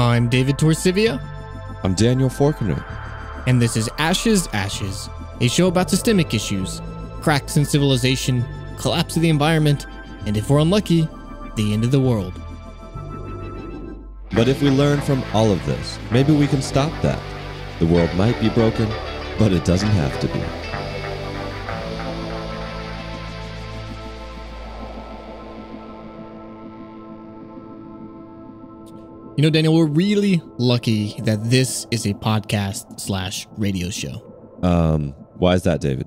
I'm David Torcivia. I'm Daniel Forkner. And this is Ashes, Ashes, a show about systemic issues, cracks in civilization, collapse of the environment, and if we're unlucky, the end of the world. But if we learn from all of this, maybe we can stop that. The world might be broken, but it doesn't have to be. You know, Daniel, we're really lucky that this is a podcast / radio show. Why is that, David?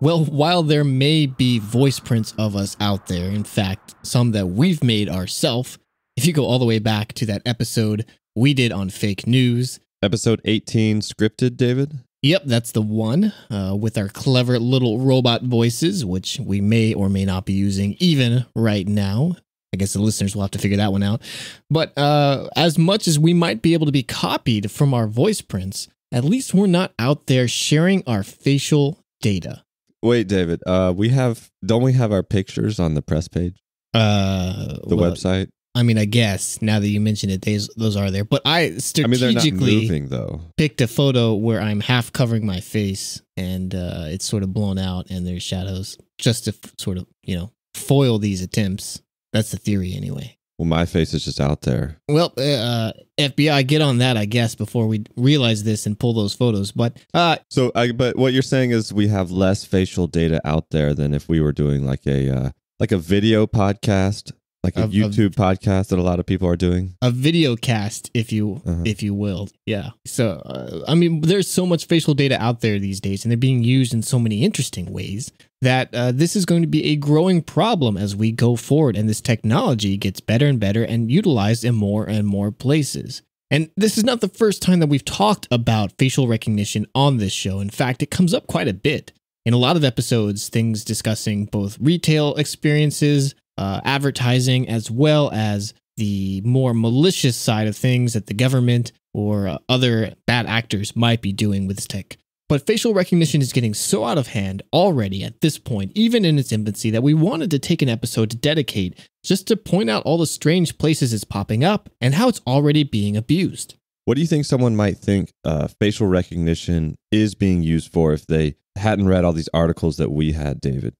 Well, while there may be voice prints of us out there, in fact, some that we've made ourselves, if you go all the way back to that episode we did on fake news. Episode 18, scripted, David? Yep, that's the one, with our clever little robot voices, which we may or may not be using even right now. I guess the listeners will have to figure that one out. But as much as we might be able to be copied from our voice prints, at least we're not out there sharing our facial data. Wait, David, don't we have our pictures on the press page? The website? I mean, I guess now that you mention it, those are there. But I strategically picked a photo where I'm half covering my face and it's sort of blown out and there's shadows just to sort of, you know, foil these attempts. That's the theory anyway. Well, my face is just out there. Well, FBI, get on that, I guess, before we realize this and pull those photos. But but what you're saying is we have less facial data out there than if we were doing like a video podcast. Like a YouTube podcast that a lot of people are doing. A video cast, if you will. Yeah. So, I mean, there's so much facial data out there these days, and they're being used in so many interesting ways that this is going to be a growing problem as we go forward, and this technology gets better and better and utilized in more and more places. And this is not the first time that we've talked about facial recognition on this show. In fact, it comes up quite a bit. In a lot of episodes, things discussing both retail experiences, advertising, as well as the more malicious side of things that the government or other bad actors might be doing with this tech. But facial recognition is getting so out of hand already at this point, even in its infancy, that we wanted to take an episode to dedicate just to point out all the strange places it's popping up and how it's already being abused. What do you think someone might think facial recognition is being used for if they hadn't read all these articles that we had, David?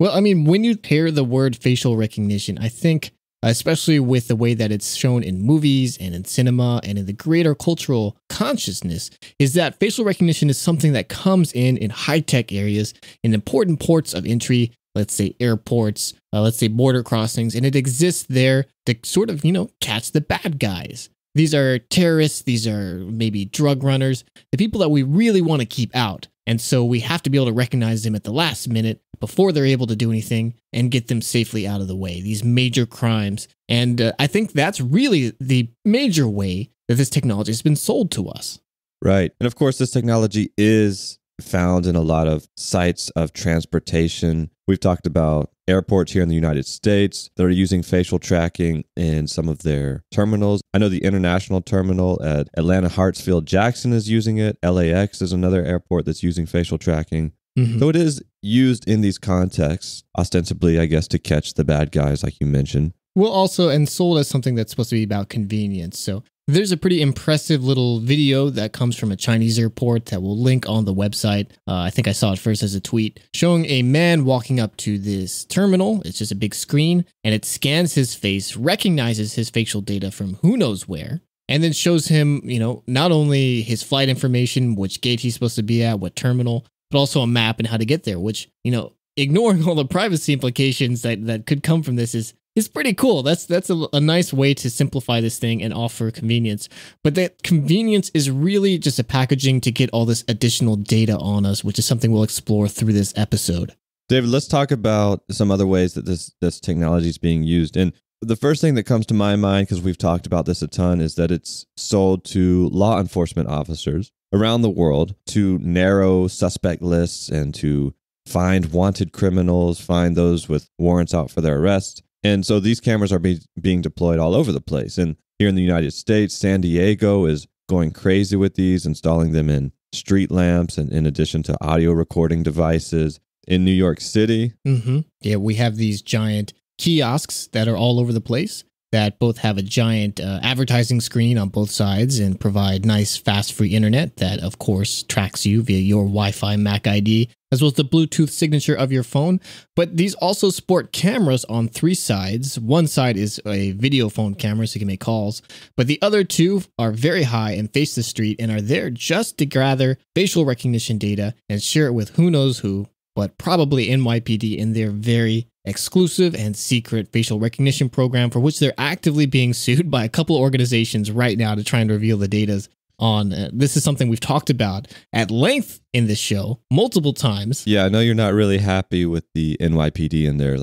Well, I mean, when you hear the word facial recognition, I think, especially with the way that it's shown in movies and in cinema and in the greater cultural consciousness, is that facial recognition is something that comes in high-tech areas, in important ports of entry, let's say airports, let's say border crossings, and it exists there to sort of, you know, catch the bad guys. These are terrorists, these are maybe drug runners, the people that we really want to keep out. And so we have to be able to recognize them at the last minute before they're able to do anything and get them safely out of the way, these major crimes. And I think that's really the major way that this technology has been sold to us. Right. And of course, this technology is found in a lot of sites of transportation. We've talked about airports here in the United States that are using facial tracking in some of their terminals. I know the international terminal at Atlanta Hartsfield Jackson is using it. LAX is another airport that's using facial tracking. Mm-hmm. So it is used in these contexts, ostensibly, I guess, to catch the bad guys, like you mentioned. Well, also, and sold as something that's supposed to be about convenience. So there's a pretty impressive little video that comes from a Chinese airport that we'll link on the website. I think I saw it first as a tweet showing a man walking up to this terminal. It's just a big screen and it scans his face, recognizes his facial data from who knows where, and then shows him, you know, not only his flight information, which gate he's supposed to be at, what terminal, but also a map and how to get there, which, you know, ignoring all the privacy implications that could come from this is pretty cool. That's a nice way to simplify this thing and offer convenience. But that convenience is really just a packaging to get all this additional data on us, which is something we'll explore through this episode. David, let's talk about some other ways that this technology is being used. And the first thing that comes to my mind, because we've talked about this a ton, is that it's sold to law enforcement officers around the world to narrow suspect lists and to find wanted criminals, find those with warrants out for their arrest. And so these cameras are being deployed all over the place. And here in the United States, San Diego is going crazy with these, installing them in street lamps and in addition to audio recording devices. In New York City. Mm-hmm. Yeah, we have these giant kiosks that are all over the place. that both have a giant advertising screen on both sides and provide nice, fast, free internet that, of course, tracks you via your Wi-Fi MAC ID, as well as the Bluetooth signature of your phone. But these also sport cameras on three sides. One side is a video phone camera, so you can make calls. But the other two are very high and face the street and are there just to gather facial recognition data and share it with who knows who, but probably NYPD in their very exclusive and secret facial recognition program, for which they're actively being sued by a couple organizations right now to try and reveal the data on. This is something we've talked about at length in this show multiple times. Yeah, I know you're not really happy with the NYPD and their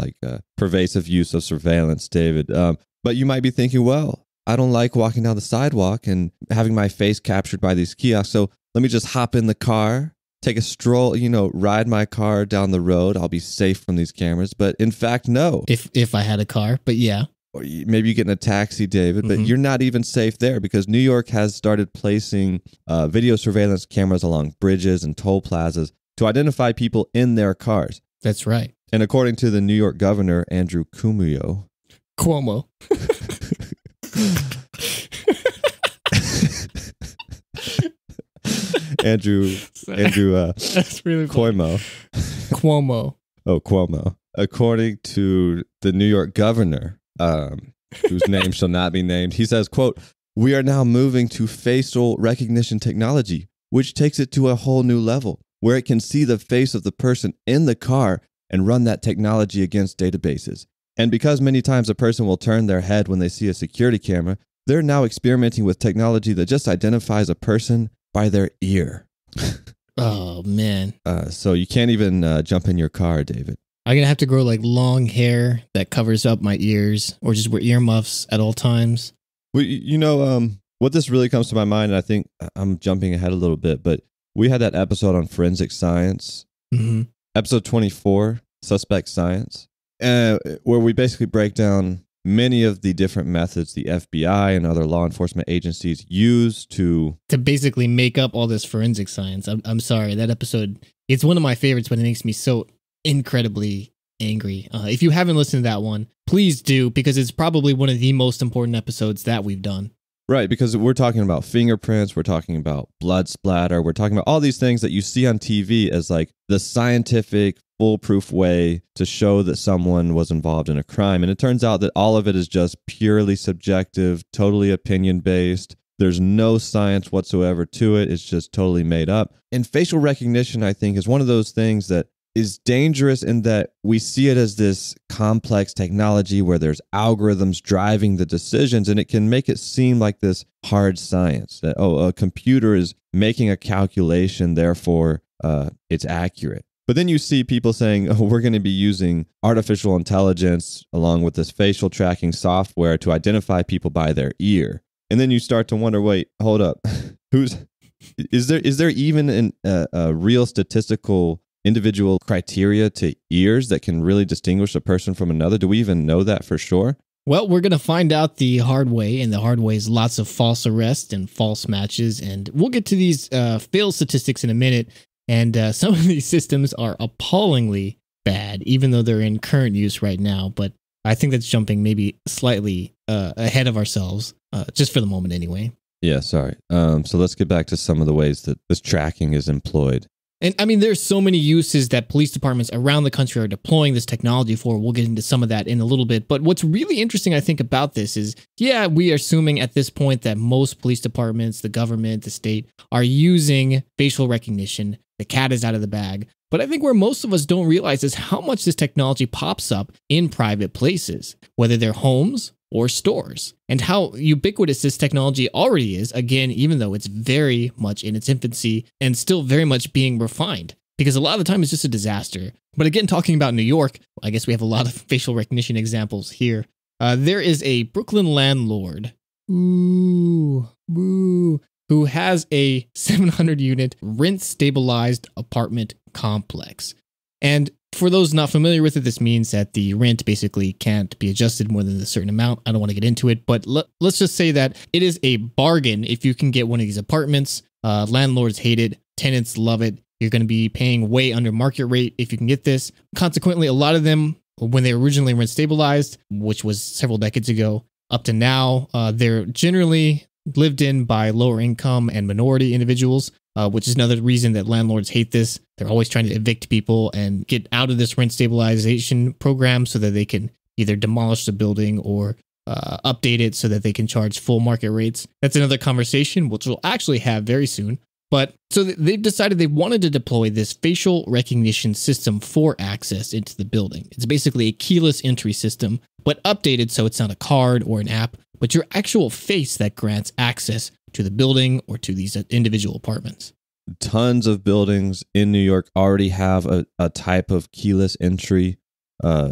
pervasive use of surveillance, David. But you might be thinking, well, I don't like walking down the sidewalk and having my face captured by these kiosks. So let me just hop in the car, take a stroll, ride my car down the road. I'll be safe from these cameras. But in fact, no. If I had a car, but yeah. Or maybe you get in a taxi, David, but you're not even safe there, because New York has started placing video surveillance cameras along bridges and toll plazas to identify people in their cars. That's right. And according to the New York governor, Andrew Cuomo. Andrew that's really Cuomo. Cuomo. Oh, Cuomo. According to the New York governor, whose name shall not be named, he says, quote, "We are now moving to facial recognition technology, which takes it to a whole new level, where it can see the face of the person in the car and run that technology against databases. And because many times a person will turn their head when they see a security camera, they're now experimenting with technology that just identifies a person by their ear." Oh, man. So you can't even jump in your car, David. I'm going to have to grow long hair that covers up my ears, or just wear earmuffs at all times. Well, what this really comes to my mind, and I think I'm jumping ahead a little bit, but we had that episode on Forensic Science, episode 24, Suspect Science, where we basically break down many of the different methods the FBI and other law enforcement agencies use to basically make up all this forensic science. I'm sorry, that episode, it's one of my favorites, but it makes me so incredibly angry. If you haven't listened to that one, please do, because it's probably one of the most important episodes that we've done. Right, because we're talking about fingerprints, we're talking about blood splatter, we're talking about all these things that you see on TV as the scientific, foolproof way to show that someone was involved in a crime. And it turns out that all of it is just purely subjective, totally opinion-based. There's no science whatsoever to it. It's just totally made up. And facial recognition, I think, is one of those things that is dangerous in that we see it as this complex technology where there's algorithms driving the decisions, and it can make it seem like this hard science that, oh, a computer is making a calculation, therefore it's accurate. But then you see people saying, oh, we're going to be using artificial intelligence along with this facial tracking software to identify people by their ear. And then you start to wonder, wait, hold up. Is there even a real statistical individual criteria to ears that can really distinguish a person from another? Do we even know that for sure? Well, we're going to find out the hard way, and the hard way is lots of false arrests and false matches. And we'll get to these fail statistics in a minute. And some of these systems are appallingly bad, even though they're in current use right now. But I think that's jumping maybe slightly ahead of ourselves, just for the moment anyway. Yeah, sorry. So let's get back to some of the ways that this tracking is employed. And I mean, there's so many uses that police departments around the country are deploying this technology for. We'll get into some of that in a little bit. But what's really interesting, I think, about this is, yeah, we are assuming at this point that most police departments, the government, the state are using facial recognition. The cat is out of the bag. But I think where most of us don't realize is how much this technology pops up in private places, whether they're homes or stores, and how ubiquitous this technology already is, again, even though it's very much in its infancy and still very much being refined, because a lot of the time it's just a disaster. But again, talking about New York, I guess we have a lot of facial recognition examples here. There is a Brooklyn landlord, who has a 700-unit rent-stabilized apartment complex. And for those not familiar with it, this means that the rent basically can't be adjusted more than a certain amount. I don't want to get into it, but let's just say that it is a bargain if you can get one of these apartments. Landlords hate it. Tenants love it. You're going to be paying way under market rate if you can get this. Consequently, a lot of them, when they originally rent-stabilized, which was several decades ago, Up to now, they're generally lived in by lower income and minority individuals, which is another reason that landlords hate this. They're always trying to evict people and get out of this rent stabilization program so that they can either demolish the building or update it so that they can charge full market rates. That's another conversation, which we'll actually have very soon. But so they've decided they wanted to deploy this facial recognition system for access into the building. It's basically a keyless entry system, but updated so it's not a card or an app, but your actual face that grants access to the building or to these individual apartments. Tons of buildings in New York already have a type of keyless entry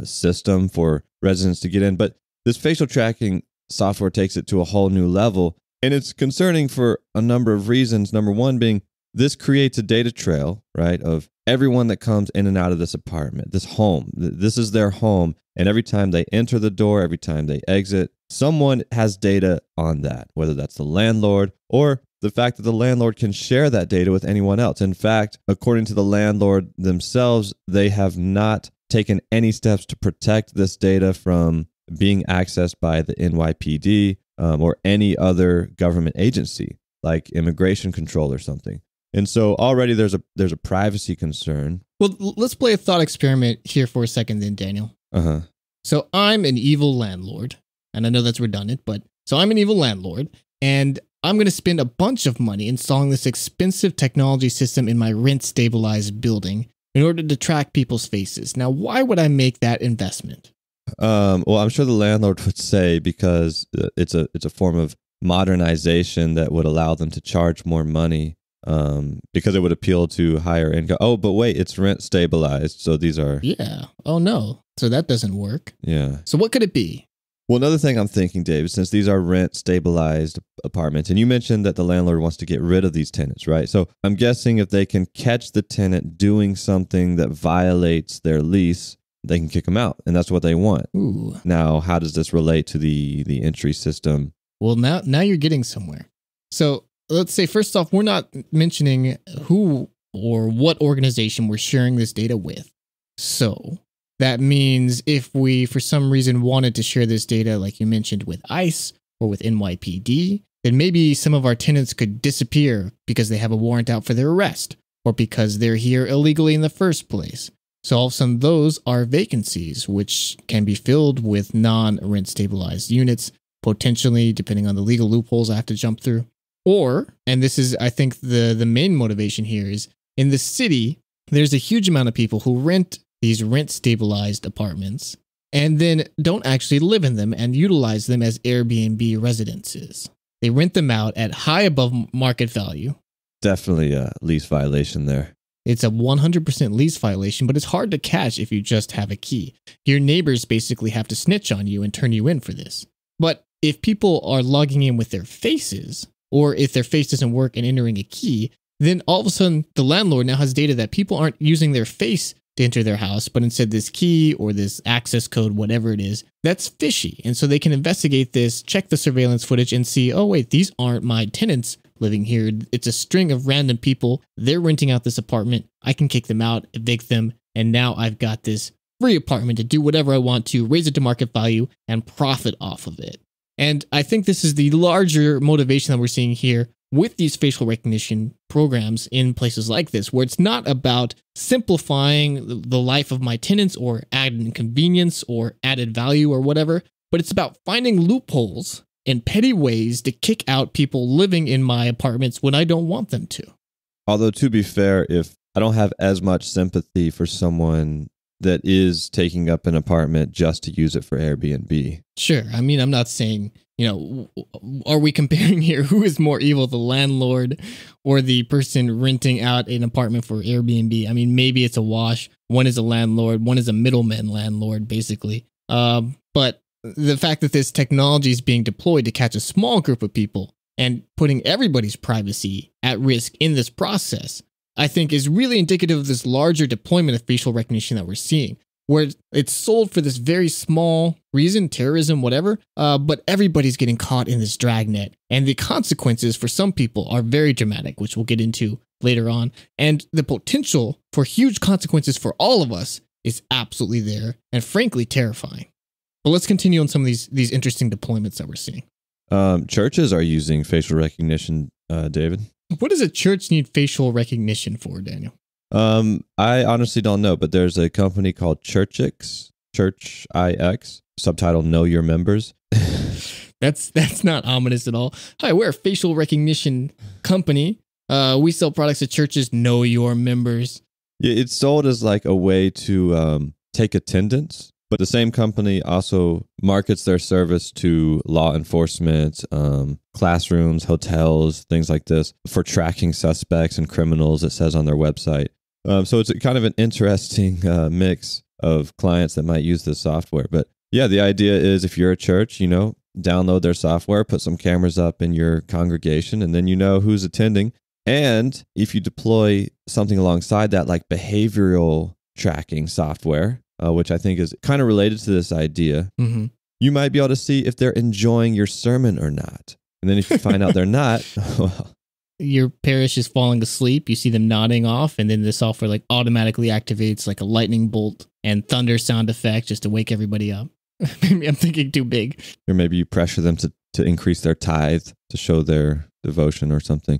system for residents to get in. But this facial tracking software takes it to a whole new level. And it's concerning for a number of reasons. Number one being this creates a data trail, right, of everyone that comes in and out of this apartment, this home. This is their home. And every time they enter the door, every time they exit, someone has data on that, whether that's the landlord or the fact that the landlord can share that data with anyone else. In fact, according to the landlord themselves, they have not taken any steps to protect this data from being accessed by the NYPD. Or any other government agency like immigration control or something. And so already there's a privacy concern. Well, let's play a thought experiment here for a second then, Daniel. Uh-huh. So I'm an evil landlord, and I know that's redundant, but so I'm an evil landlord, and I'm going to spend a bunch of money installing this expensive technology system in my rent-stabilized building in order to track people's faces. Now, why would I make that investment? Well, I'm sure the landlord would say because it's a form of modernization that would allow them to charge more money because it would appeal to higher income. Oh, but wait, it's rent stabilized. So these are. Yeah. Oh, no. So that doesn't work. Yeah. So what could it be? Well, another thing I'm thinking, Dave, since these are rent stabilized apartments, and you mentioned that the landlord wants to get rid of these tenants, right? So I'm guessing if they can catch the tenant doing something that violates their lease, they can kick them out, and that's what they want. Ooh. Now, how does this relate to the entry system? Well, now you're getting somewhere. So let's say, first off, we're not mentioning who or what organization we're sharing this data with. So that means if we, for some reason, wanted to share this data, like you mentioned, with ICE or with NYPD, then maybe some of our tenants could disappear because they have a warrant out for their arrest or because they're here illegally in the first place. So all of a sudden, those are vacancies, which can be filled with non-rent-stabilized units, potentially, depending on the legal loopholes I have to jump through. Or, and this is, I think, the main motivation here is, in the city, there's a huge amount of people who rent these rent-stabilized apartments and then don't actually live in them and utilize them as Airbnb residences. They rent them out at high above market value. Definitely a lease violation there. It's a 100% lease violation, but it's hard to catch if you just have a key. Your neighbors basically have to snitch on you and turn you in for this. But if people are logging in with their faces, or if their face doesn't work and entering a key, then all of a sudden the landlord now has data that people aren't using their face to enter their house, but instead this key or this access code, whatever it is, that's fishy. And so they can investigate this, check the surveillance footage and see, oh, wait, these aren't my tenants living here. It's a string of random people. They're renting out this apartment. I can kick them out, evict them. And now I've got this free apartment to do whatever I want to, raise it to market value and profit off of it. And I think this is the larger motivation that we're seeing here with these facial recognition programs in places like this, where it's not about simplifying the life of my tenants or adding convenience or added value or whatever, but it's about finding loopholes in petty ways to kick out people living in my apartments when I don't want them to. Although, to be fair, if I don't have as much sympathy for someone that is taking up an apartment just to use it for Airbnb. Sure. I mean, I'm not saying, you know, are we comparing here who is more evil, the landlord or the person renting out an apartment for Airbnb? I mean, maybe it's a wash. One is a landlord. One is a middleman landlord, basically. But the fact that this technology is being deployed to catch a small group of people and putting everybody's privacy at risk in this process, I think is really indicative of this larger deployment of facial recognition that we're seeing, where it's sold for this very small reason, terrorism, whatever, but everybody's getting caught in this dragnet. And the consequences for some people are very dramatic, which we'll get into later on. And the potential for huge consequences for all of us is absolutely there and frankly terrifying. But let's continue on some of these interesting deployments that we're seeing. Churches are using facial recognition, David. What does a church need facial recognition for, Daniel? I honestly don't know, but there's a company called Churchix, Churchix, subtitle Know Your Members. That's not ominous at all. Hi, we're a facial recognition company. We sell products to churches. Know your members. Yeah, it's sold as like a way to take attendance, but the same company also markets their service to law enforcement, classrooms, hotels, things like this for tracking suspects and criminals, it says on their website. So it's kind of an interesting mix of clients that might use this software. But yeah, the idea is if you're a church, you know, download their software, put some cameras up in your congregation, and then you know who's attending. And if you deploy something alongside that, like behavioral tracking software, which I think is kind of related to this idea, you might be able to see if they're enjoying your sermon or not. And then if you find out they're not, well, your parish is falling asleep, you see them nodding off, and then the software like automatically activates like a lightning bolt and thunder sound effect just to wake everybody up. Maybe I'm thinking too big. Or maybe you pressure them to increase their tithe to show their devotion or something.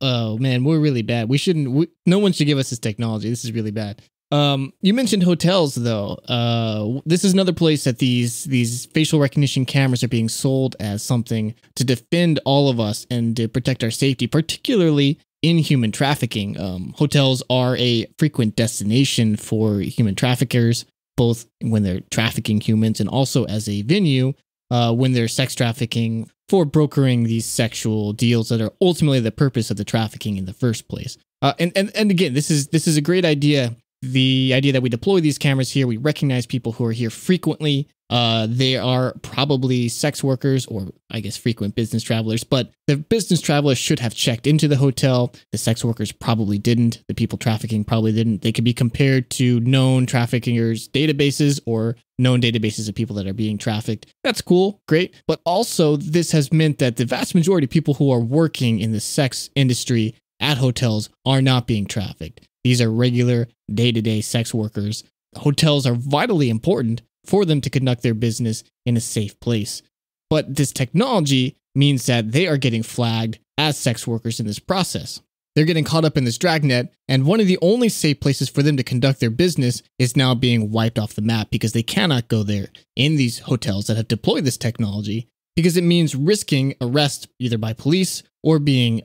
Oh, man, we're really bad. We shouldn't. No one should give us this technology. This is really bad. You mentioned hotels, though. This is another place that these facial recognition cameras are being sold as something to defend all of us and to protect our safety, particularly in human trafficking. Hotels are a frequent destination for human traffickers, both when they're trafficking humans and also as a venue when they're sex trafficking for brokering these sexual deals that are ultimately the purpose of the trafficking in the first place. And again, this is a great idea. The idea that we deploy these cameras here, we recognize people who are here frequently. They are probably sex workers or, I guess, frequent business travelers, but the business travelers should have checked into the hotel. The sex workers probably didn't. The people trafficking probably didn't. They could be compared to known traffickers' databases or known databases of people that are being trafficked. That's cool. Great. But also, this has meant that the vast majority of people who are working in the sex industry at hotels are not being trafficked. These are regular day-to-day sex workers. Hotels are vitally important for them to conduct their business in a safe place. But this technology means that they are getting flagged as sex workers in this process. They're getting caught up in this dragnet, and one of the only safe places for them to conduct their business is now being wiped off the map because they cannot go there in these hotels that have deployed this technology because it means risking arrest either by police or being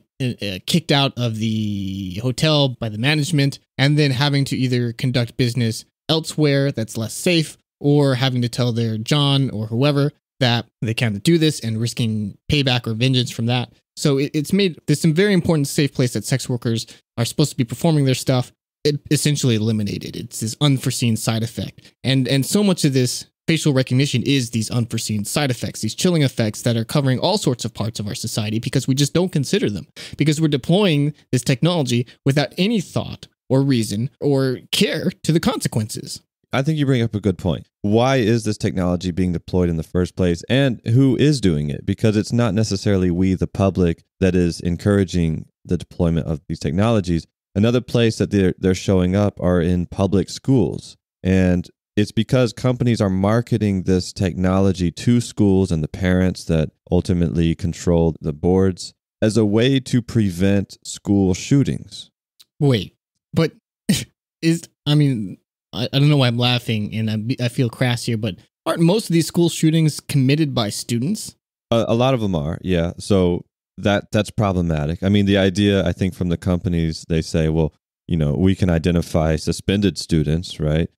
kicked out of the hotel by the management and then having to either conduct business elsewhere that's less safe or having to tell their John or whoever that they can't do this and risking payback or vengeance from that. So it's made this some very important safe place that sex workers are supposed to be performing their stuff. It essentially eliminated. It's this unforeseen side effect. And so much of this facial recognition is these unforeseen side effects, these chilling effects that are covering all sorts of parts of our society because we just don't consider them, because we're deploying this technology without any thought or reason or care to the consequences. I think you bring up a good point. Why is this technology being deployed in the first place, and who is doing it? Because it's not necessarily we, the public, that is encouraging the deployment of these technologies. Another place that they're showing up are in public schools, and it's because companies are marketing this technology to schools and the parents that ultimately control the boards as a way to prevent school shootings. Wait, but I don't know why I'm laughing and I feel crass here, but aren't most of these school shootings committed by students? A lot of them are, yeah. So that's problematic. I mean, the idea, I think, from the companies, they say, well, you know, we can identify suspended students, right?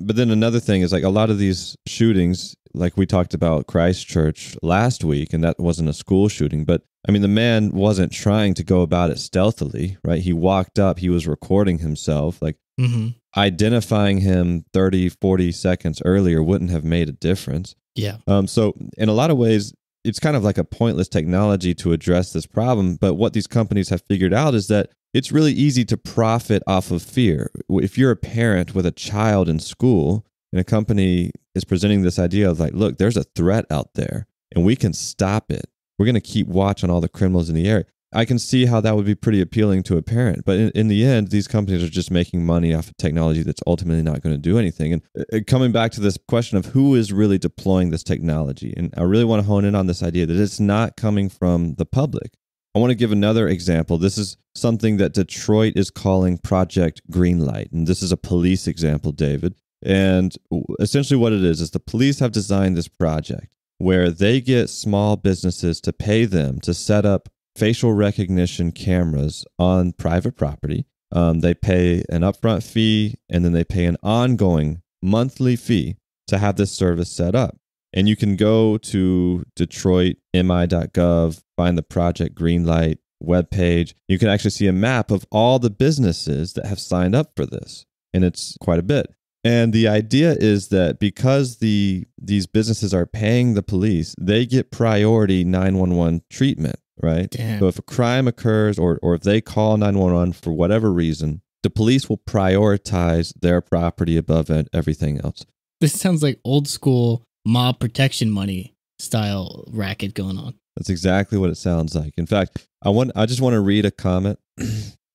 But then another thing is like a lot of these shootings, like we talked about Christchurch last week, and that wasn't a school shooting. But I mean, the man wasn't trying to go about it stealthily, right? He walked up, he was recording himself, like identifying him 30, 40 seconds earlier wouldn't have made a difference. Yeah. So in a lot of ways, it's kind of like a pointless technology to address this problem. But what these companies have figured out is that it's really easy to profit off of fear. If you're a parent with a child in school and a company is presenting this idea of like, look, there's a threat out there and we can stop it. We're going to keep watch on all the criminals in the area. I can see how that would be pretty appealing to a parent. But in the end, these companies are just making money off of technology that's ultimately not going to do anything. And coming back to this question of who is really deploying this technology, and I really want to hone in on this idea that it's not coming from the public. I want to give another example. This is something that Detroit is calling Project Greenlight. And this is a police example, David. And essentially what it is the police have designed this project where they get small businesses to pay them to set up facial recognition cameras on private property. They pay an upfront fee, and then they pay an ongoing monthly fee to have this service set up. And you can go to DetroitMI.gov, find the Project Greenlight webpage. You can actually see a map of all the businesses that have signed up for this, and it's quite a bit. And the idea is that because these businesses are paying the police, they get priority 911 treatment. Right? Damn. So if a crime occurs or if they call 911 for whatever reason, the police will prioritize their property above everything else. This sounds like old school mob protection money style racket going on. That's exactly what it sounds like. In fact, I just want to read a comment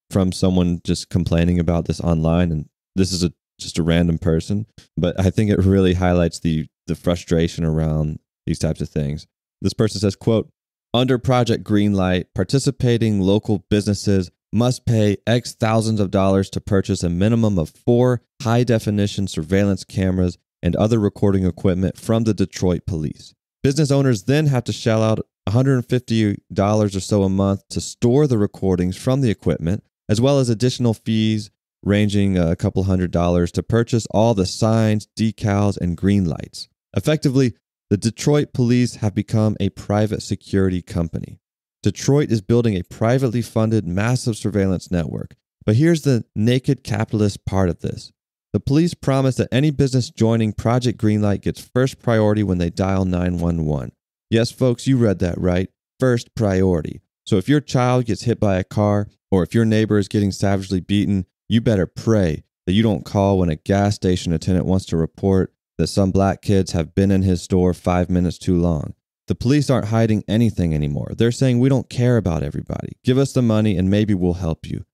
from someone just complaining about this online. And this is just a random person, but I think it really highlights the frustration around these types of things. This person says, quote, "Under Project Greenlight, participating local businesses must pay X thousands of dollars to purchase a minimum of 4 high-definition surveillance cameras and other recording equipment from the Detroit police. Business owners then have to shell out $150 or so a month to store the recordings from the equipment, as well as additional fees ranging a couple $100s to purchase all the signs, decals, and green lights. Effectively, the Detroit police have become a private security company. Detroit is building a privately funded massive surveillance network. But here's the naked capitalist part of this. The police promise that any business joining Project Greenlight gets first priority when they dial 911. Yes, folks, you read that right. First priority. So if your child gets hit by a car or if your neighbor is getting savagely beaten, you better pray that you don't call when a gas station attendant wants to report that some black kids have been in his store 5 minutes too long. The police aren't hiding anything anymore. They're saying we don't care about everybody. Give us the money and maybe we'll help you.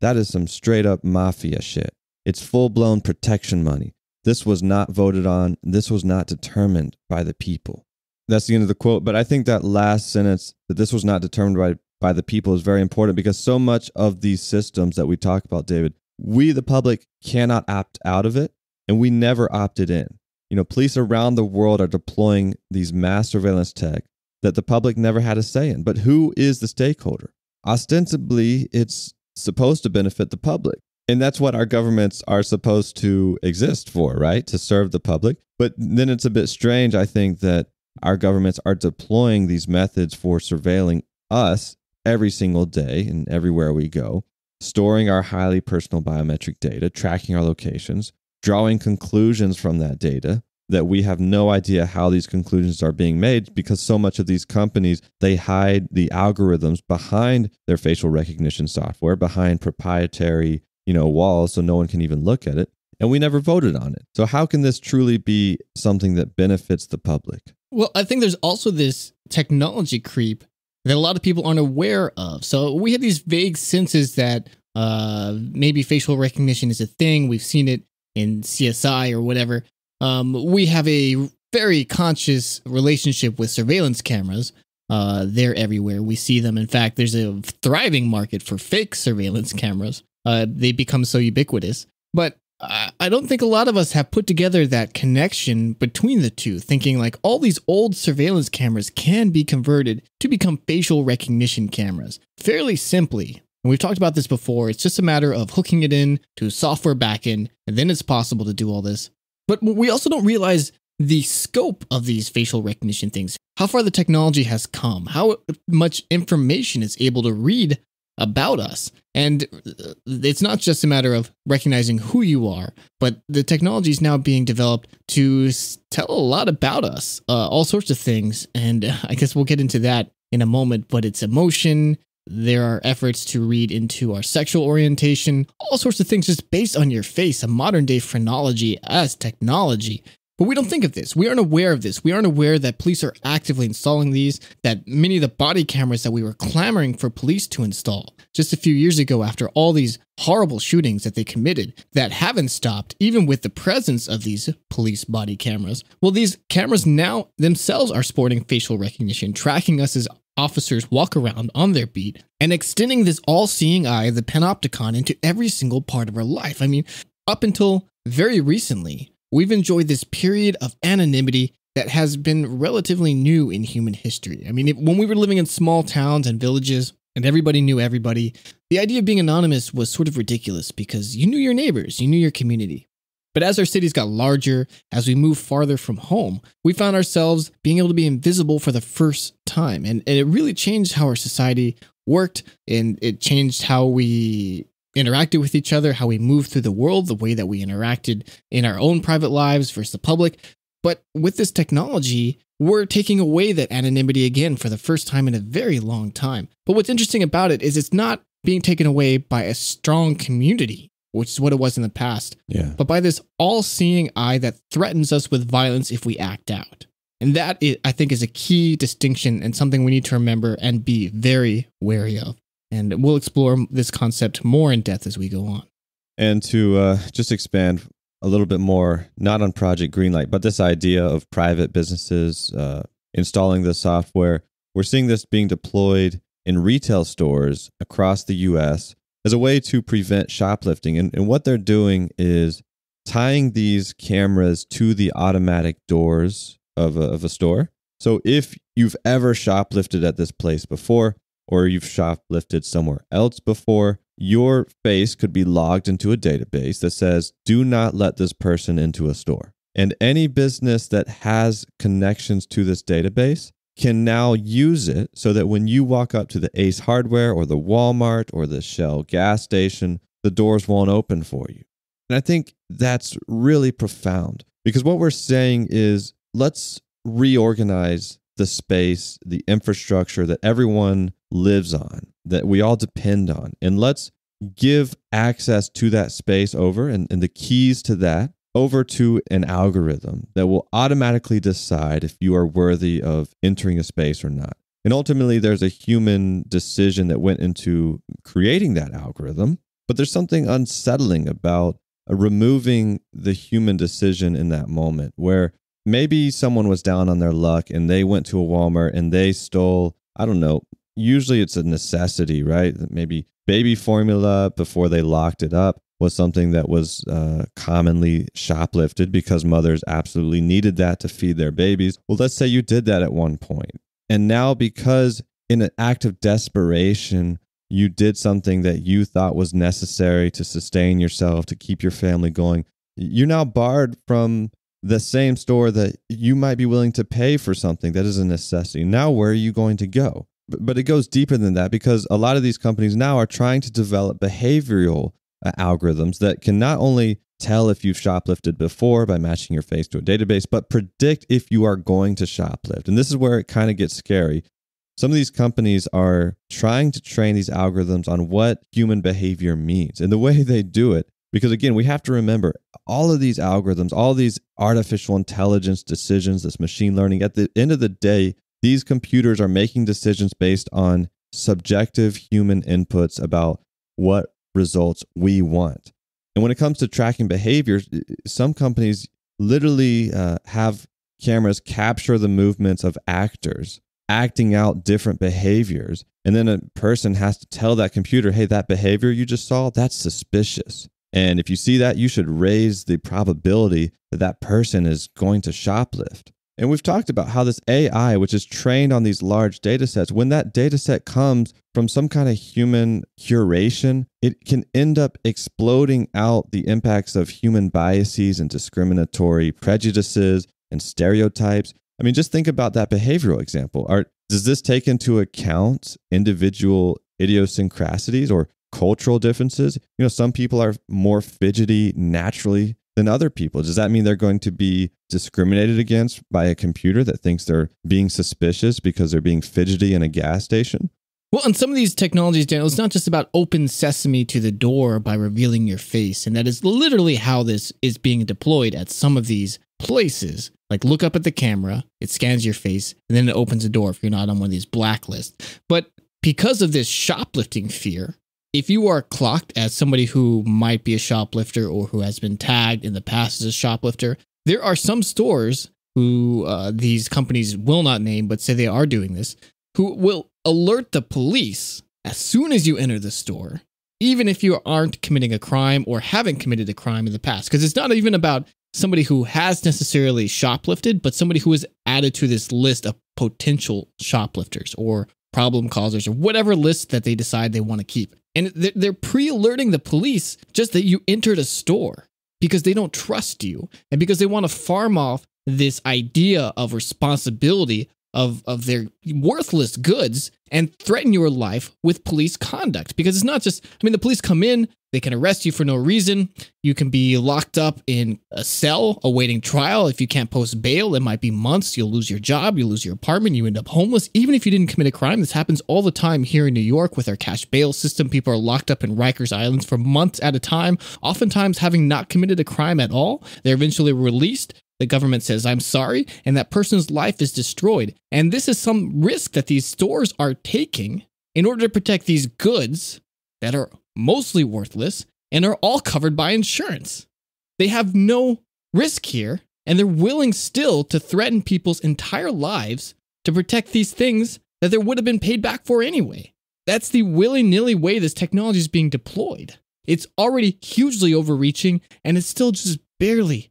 That is some straight up mafia shit. It's full-blown protection money. This was not voted on. This was not determined by the people." That's the end of the quote. But I think that last sentence, that this was not determined by the people, is very important because so much of these systems that we talk about, David, we the public cannot opt out of it, and we never opted in. You know, police around the world are deploying these mass surveillance tech that the public never had a say in. But who is the stakeholder? Ostensibly, it's supposed to benefit the public. And that's what our governments are supposed to exist for, right? To serve the public. But then it's a bit strange, I think, that our governments are deploying these methods for surveilling us every single day and everywhere we go, storing our highly personal biometric data, tracking our locations, drawing conclusions from that data that we have no idea how these conclusions are being made because so much of these companies, they hide the algorithms behind their facial recognition software, behind proprietary, walls, so no one can even look at it. And we never voted on it. So how can this truly be something that benefits the public? Well, I think there's also this technology creep that a lot of people aren't aware of. So we have these vague senses that maybe facial recognition is a thing. We've seen it in CSI or whatever. We have a very conscious relationship with surveillance cameras. They're everywhere. We see them. In fact, there's a thriving market for fake surveillance cameras. They become so ubiquitous. But I don't think a lot of us have put together that connection between the two, thinking like all these old surveillance cameras can be converted to become facial recognition cameras fairly simply. And we've talked about this before. It's just a matter of hooking it in to software backend, and then it's possible to do all this. But we also don't realize the scope of these facial recognition things, how far the technology has come, how much information it's able to read about us. And it's not just a matter of recognizing who you are, but the technology is now being developed to tell a lot about us, all sorts of things. And I guess we'll get into that in a moment, but it's emotion. There are efforts to read into our sexual orientation, all sorts of things just based on your face, a modern day phrenology as technology. But we don't think of this. We aren't aware of this. We aren't aware that police are actively installing these, that many of the body cameras that we were clamoring for police to install just a few years ago after all these horrible shootings that they committed that haven't stopped, even with the presence of these police body cameras. Well, these cameras now themselves are sporting facial recognition, tracking us as officers walk around on their beat and extending this all-seeing eye, the panopticon, into every single part of our life. I mean, up until very recently, we've enjoyed this period of anonymity that has been relatively new in human history. I mean, when we were living in small towns and villages and everybody knew everybody, the idea of being anonymous was sort of ridiculous because you knew your neighbors, you knew your community. But as our cities got larger, as we moved farther from home, we found ourselves being able to be invisible for the first time. And it really changed how our society worked, and it changed how we interacted with each other, how we moved through the world, the way that we interacted in our own private lives versus the public. But with this technology, we're taking away that anonymity again for the first time in a very long time. But what's interesting about it is it's not being taken away by a strong community, which is what it was in the past, but by this all-seeing eye that threatens us with violence if we act out. And that, I think, is a key distinction and something we need to remember and be very wary of. And we'll explore this concept more in depth as we go on. And to just expand a little bit more, not on Project Greenlight, but this idea of private businesses installing the software, we're seeing this being deployed in retail stores across the U.S. as a way to prevent shoplifting. And what they're doing is tying these cameras to the automatic doors of a store. So if you've ever shoplifted at this place before, or you've shoplifted somewhere else before, your face could be logged into a database that says, do not let this person into a store. And any business that has connections to this database can now use it so that when you walk up to the Ace Hardware or the Walmart or the Shell gas station, the doors won't open for you. And I think that's really profound, because what we're saying is, let's reorganize the space, the infrastructure that everyone lives on, that we all depend on. And let's give access to that space over and the keys to that over to an algorithm that will automatically decide if you are worthy of entering a space or not. And ultimately, there's a human decision that went into creating that algorithm, but there's something unsettling about removing the human decision in that moment, where maybe someone was down on their luck and they went to a Walmart and they stole, I don't know, usually it's a necessity, right? Maybe baby formula before they locked it up was something that was commonly shoplifted because mothers absolutely needed that to feed their babies. Well, let's say you did that at one point. And now, because in an act of desperation, you did something that you thought was necessary to sustain yourself, to keep your family going, you're now barred from the same store that you might be willing to pay for something that is a necessity. Now, where are you going to go? But it goes deeper than that, because a lot of these companies now are trying to develop behavioral algorithms that can not only tell if you've shoplifted before by matching your face to a database, but predict if you are going to shoplift. And this is where it kind of gets scary. Some of these companies are trying to train these algorithms on what human behavior means and the way they do it. Because again, we have to remember, all of these algorithms, all these artificial intelligence decisions, this machine learning, at the end of the day, these computers are making decisions based on subjective human inputs about what results we want. And when it comes to tracking behaviors, some companies literally have cameras capture the movements of actors acting out different behaviors. And then a person has to tell that computer, hey, that behavior you just saw, that's suspicious. And if you see that, you should raise the probability that that person is going to shoplift. And we've talked about how this AI, which is trained on these large data sets, when that data set comes from some kind of human curation, it can end up exploding out the impacts of human biases and discriminatory prejudices and stereotypes. I mean, just think about that behavioral example. Does this take into account individual idiosyncrasies or cultural differences? You know, some people are more fidgety naturally than other people. Does that mean they're going to be discriminated against by a computer that thinks they're being suspicious because they're being fidgety in a gas station? Well, on some of these technologies, Daniel, it's not just about open sesame to the door by revealing your face. And that is literally how this is being deployed at some of these places. Like, look up at the camera, it scans your face, and then it opens a door if you're not on one of these blacklists. But because of this shoplifting fear, if you are clocked as somebody who might be a shoplifter or who has been tagged in the past as a shoplifter, there are some stores who these companies will not name, but say they are doing this, who will alert the police as soon as you enter the store, even if you aren't committing a crime or haven't committed a crime in the past. Because it's not even about somebody who has necessarily shoplifted, but somebody who is added to this list of potential shoplifters or problem causers or whatever list that they decide they want to keep. And they're pre-alerting the police just that you entered a store because they don't trust you and because they want to farm off this idea of responsibility of their worthless goods and threaten your life with police conduct. Because it's not just, I mean, the police come in, they can arrest you for no reason. You can be locked up in a cell awaiting trial. If you can't post bail, it might be months. You'll lose your job. You'll lose your apartment. You end up homeless. Even if you didn't commit a crime, this happens all the time here in New York with our cash bail system. People are locked up in Rikers Islands for months at a time, oftentimes having not committed a crime at all. They're eventually released. The government says, I'm sorry, and that person's life is destroyed. And this is some risk that these stores are taking in order to protect these goods that are mostly worthless and are all covered by insurance. They have no risk here, and they're willing still to threaten people's entire lives to protect these things that there would have been paid back for anyway. That's the willy-nilly way this technology is being deployed. It's already hugely overreaching, and it's still just barely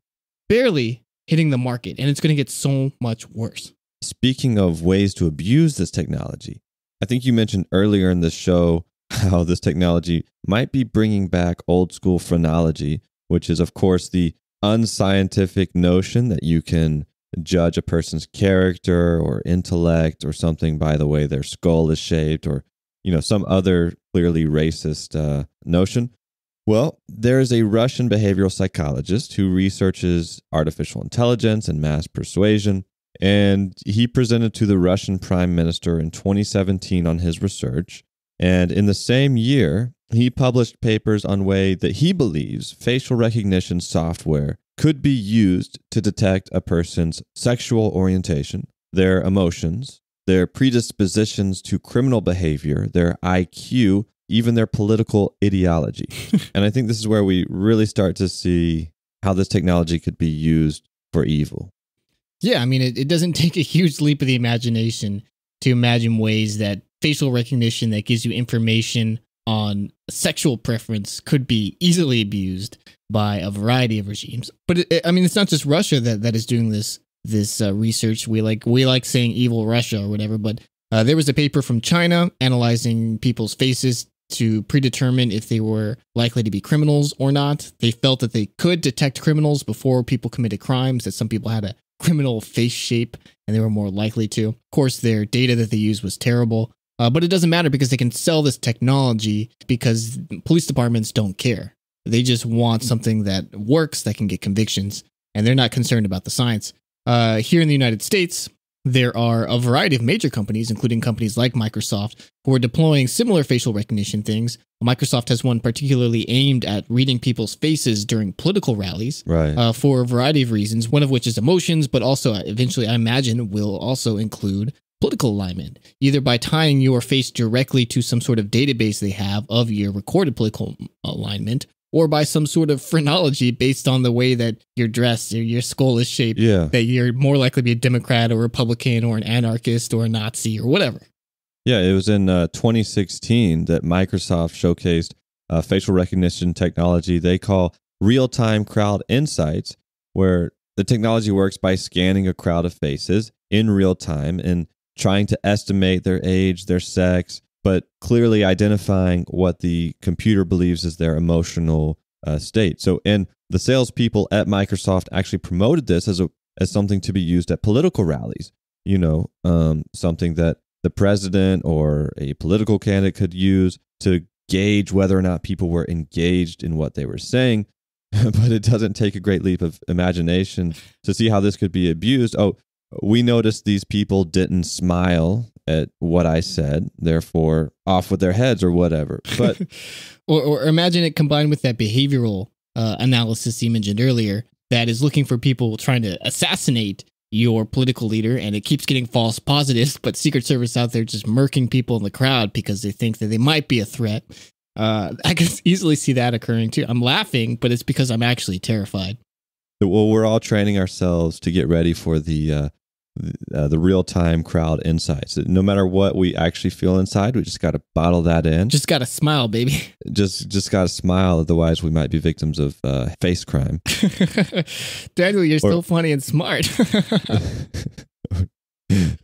hitting the market, and it's going to get so much worse. Speaking of ways to abuse this technology, I think you mentioned earlier in the show how this technology might be bringing back old school phrenology, which is, of course, the unscientific notion that you can judge a person's character or intellect or something by the way their skull is shaped or, you know, some other clearly racist notion. Well, there is a Russian behavioral psychologist who researches artificial intelligence and mass persuasion, and he presented to the Russian prime minister in 2017 on his research, and in the same year, he published papers on way that he believes facial recognition software could be used to detect a person's sexual orientation, their emotions, their predispositions to criminal behavior, their IQ, even their political ideology. And I think this is where we really start to see how this technology could be used for evil. Yeah, I mean, it doesn't take a huge leap of the imagination to imagine ways that facial recognition that gives you information on sexual preference could be easily abused by a variety of regimes. But, I mean, it's not just Russia that is doing this research. We like saying evil Russia or whatever, but there was a paper from China analyzing people's faces to predetermine if they were likely to be criminals or not. They felt that they could detect criminals before people committed crimes, that some people had a criminal face shape and they were more likely to. Of course, their data that they used was terrible, but it doesn't matter because they can sell this technology because police departments don't care. They just want something that works, that can get convictions, and they're not concerned about the science. Here in the United States, there are a variety of major companies, including companies like Microsoft, who are deploying similar facial recognition things. Microsoft has one particularly aimed at reading people's faces during political rallies, right, for a variety of reasons, one of which is emotions, but also eventually, I imagine, will also include political alignment, either by tying your face directly to some sort of database they have of your recorded political alignment, or by some sort of phrenology based on the way that you're dressed or your skull is shaped, yeah, that you're more likely to be a Democrat or Republican or an anarchist or a Nazi or whatever. Yeah, it was in 2016 that Microsoft showcased facial recognition technology they call real-time crowd insights, where the technology works by scanning a crowd of faces in real time and trying to estimate their age, their sex, but clearly identifying what the computer believes is their emotional state. So, and the salespeople at Microsoft actually promoted this as something to be used at political rallies, you know, something that the president or a political candidate could use to gauge whether or not people were engaged in what they were saying. But it doesn't take a great leap of imagination to see how this could be abused. Oh, we noticed these people didn't smile at what I said, therefore off with their heads or whatever. But or imagine it combined with that behavioral analysis you mentioned earlier, that is looking for people trying to assassinate your political leader, and it keeps getting false positives, but Secret Service out there just murking people in the crowd because they think that they might be a threat. I can easily see that occurring too. I'm laughing, but it's because I'm actually terrified. Well, we're all training ourselves to get ready for the real-time crowd insights. No matter what we actually feel inside, we just got to bottle that in. Just got to smile, baby. Just got to smile. Otherwise, we might be victims of face crime. Daniel, you're so funny and smart. Yeah.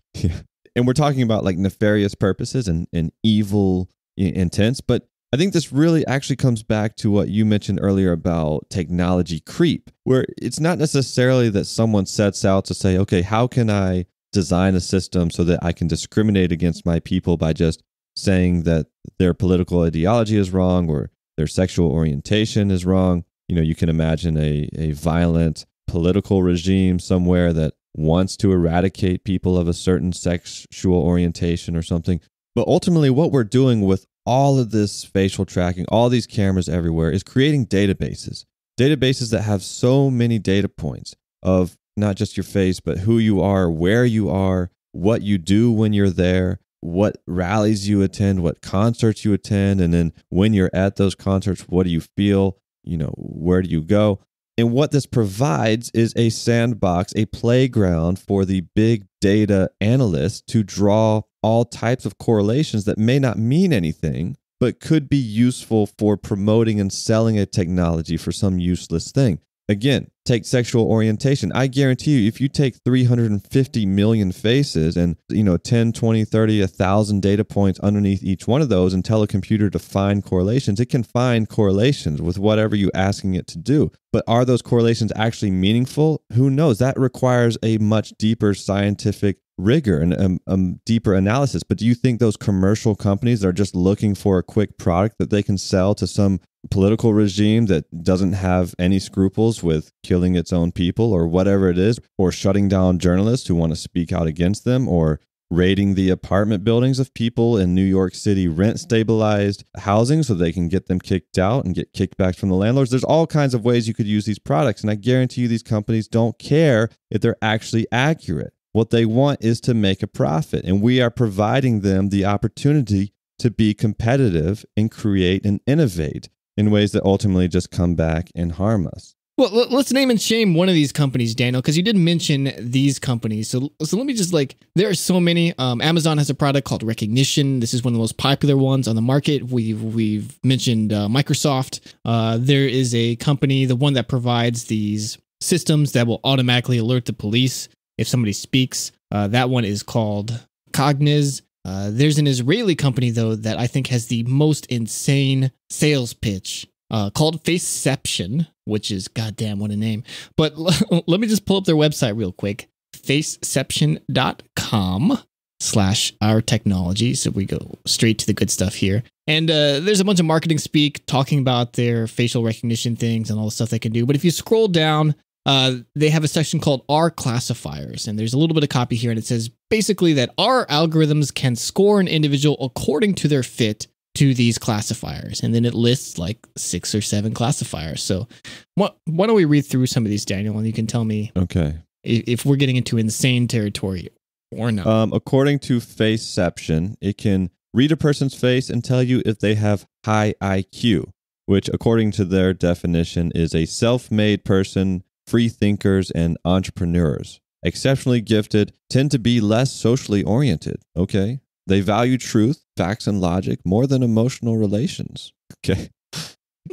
And we're talking about like nefarious purposes and evil intents, but I think this really actually comes back to what you mentioned earlier about technology creep, where it's not necessarily that someone sets out to say, okay, how can I design a system so that I can discriminate against my people by just saying that their political ideology is wrong or their sexual orientation is wrong. You know, you can imagine a violent political regime somewhere that wants to eradicate people of a certain sexual orientation or something. But ultimately, what we're doing with all of this facial tracking, all these cameras everywhere, is creating databases. Databases that have so many data points of not just your face, but who you are, where you are, what you do when you're there, what rallies you attend, what concerts you attend, and then when you're at those concerts, what do you feel, you know, where do you go? And what this provides is a sandbox, a playground for the big data analysts to draw all types of correlations that may not mean anything, but could be useful for promoting and selling a technology for some useless thing. Again, take sexual orientation. I guarantee you, if you take 350 million faces and, you know, 10, 20, 30, 1,000 data points underneath each one of those and tell a computer to find correlations, it can find correlations with whatever you're asking it to do. But are those correlations actually meaningful? Who knows? That requires a much deeper scientific rigor and a deeper analysis. But do you think those commercial companies that are just looking for a quick product that they can sell to some political regime that doesn't have any scruples with killing its own people or whatever it is, or shutting down journalists who want to speak out against them, or raiding the apartment buildings of people in New York City rent-stabilized housing so they can get them kicked out and get kickbacks from the landlords? There's all kinds of ways you could use these products, and I guarantee you these companies don't care if they're actually accurate. What they want is to make a profit, and we are providing them the opportunity to be competitive and create and innovate in ways that ultimately just come back and harm us. Well, let's name and shame one of these companies, Daniel, because you did mention these companies. So let me just, like, there are so many. Amazon has a product called Recognition. This is one of the most popular ones on the market. We've mentioned Microsoft. There is a company, the one that provides these systems that will automatically alert the police if somebody speaks. That one is called Cogniz. There's an Israeli company, though, that I think has the most insane sales pitch called Faceception, which is, goddamn, what a name. But let me just pull up their website real quick. Faceception.com/our technology. So we go straight to the good stuff here. And there's a bunch of marketing speak talking about their facial recognition things and all the stuff they can do. But if you scroll down, they have a section called R classifiers, and there's a little bit of copy here, and it says basically that R algorithms can score an individual according to their fit to these classifiers, and then it lists like 6 or 7 classifiers. So why don't we read through some of these, Daniel, and you can tell me, okay, if we're getting into insane territory or not. According to Faceception, it can read a person's face and tell you if they have high IQ, which according to their definition is a self-made person. Free thinkers and entrepreneurs, exceptionally gifted, tend to be less socially oriented. Okay. They value truth, facts, and logic more than emotional relations. Okay.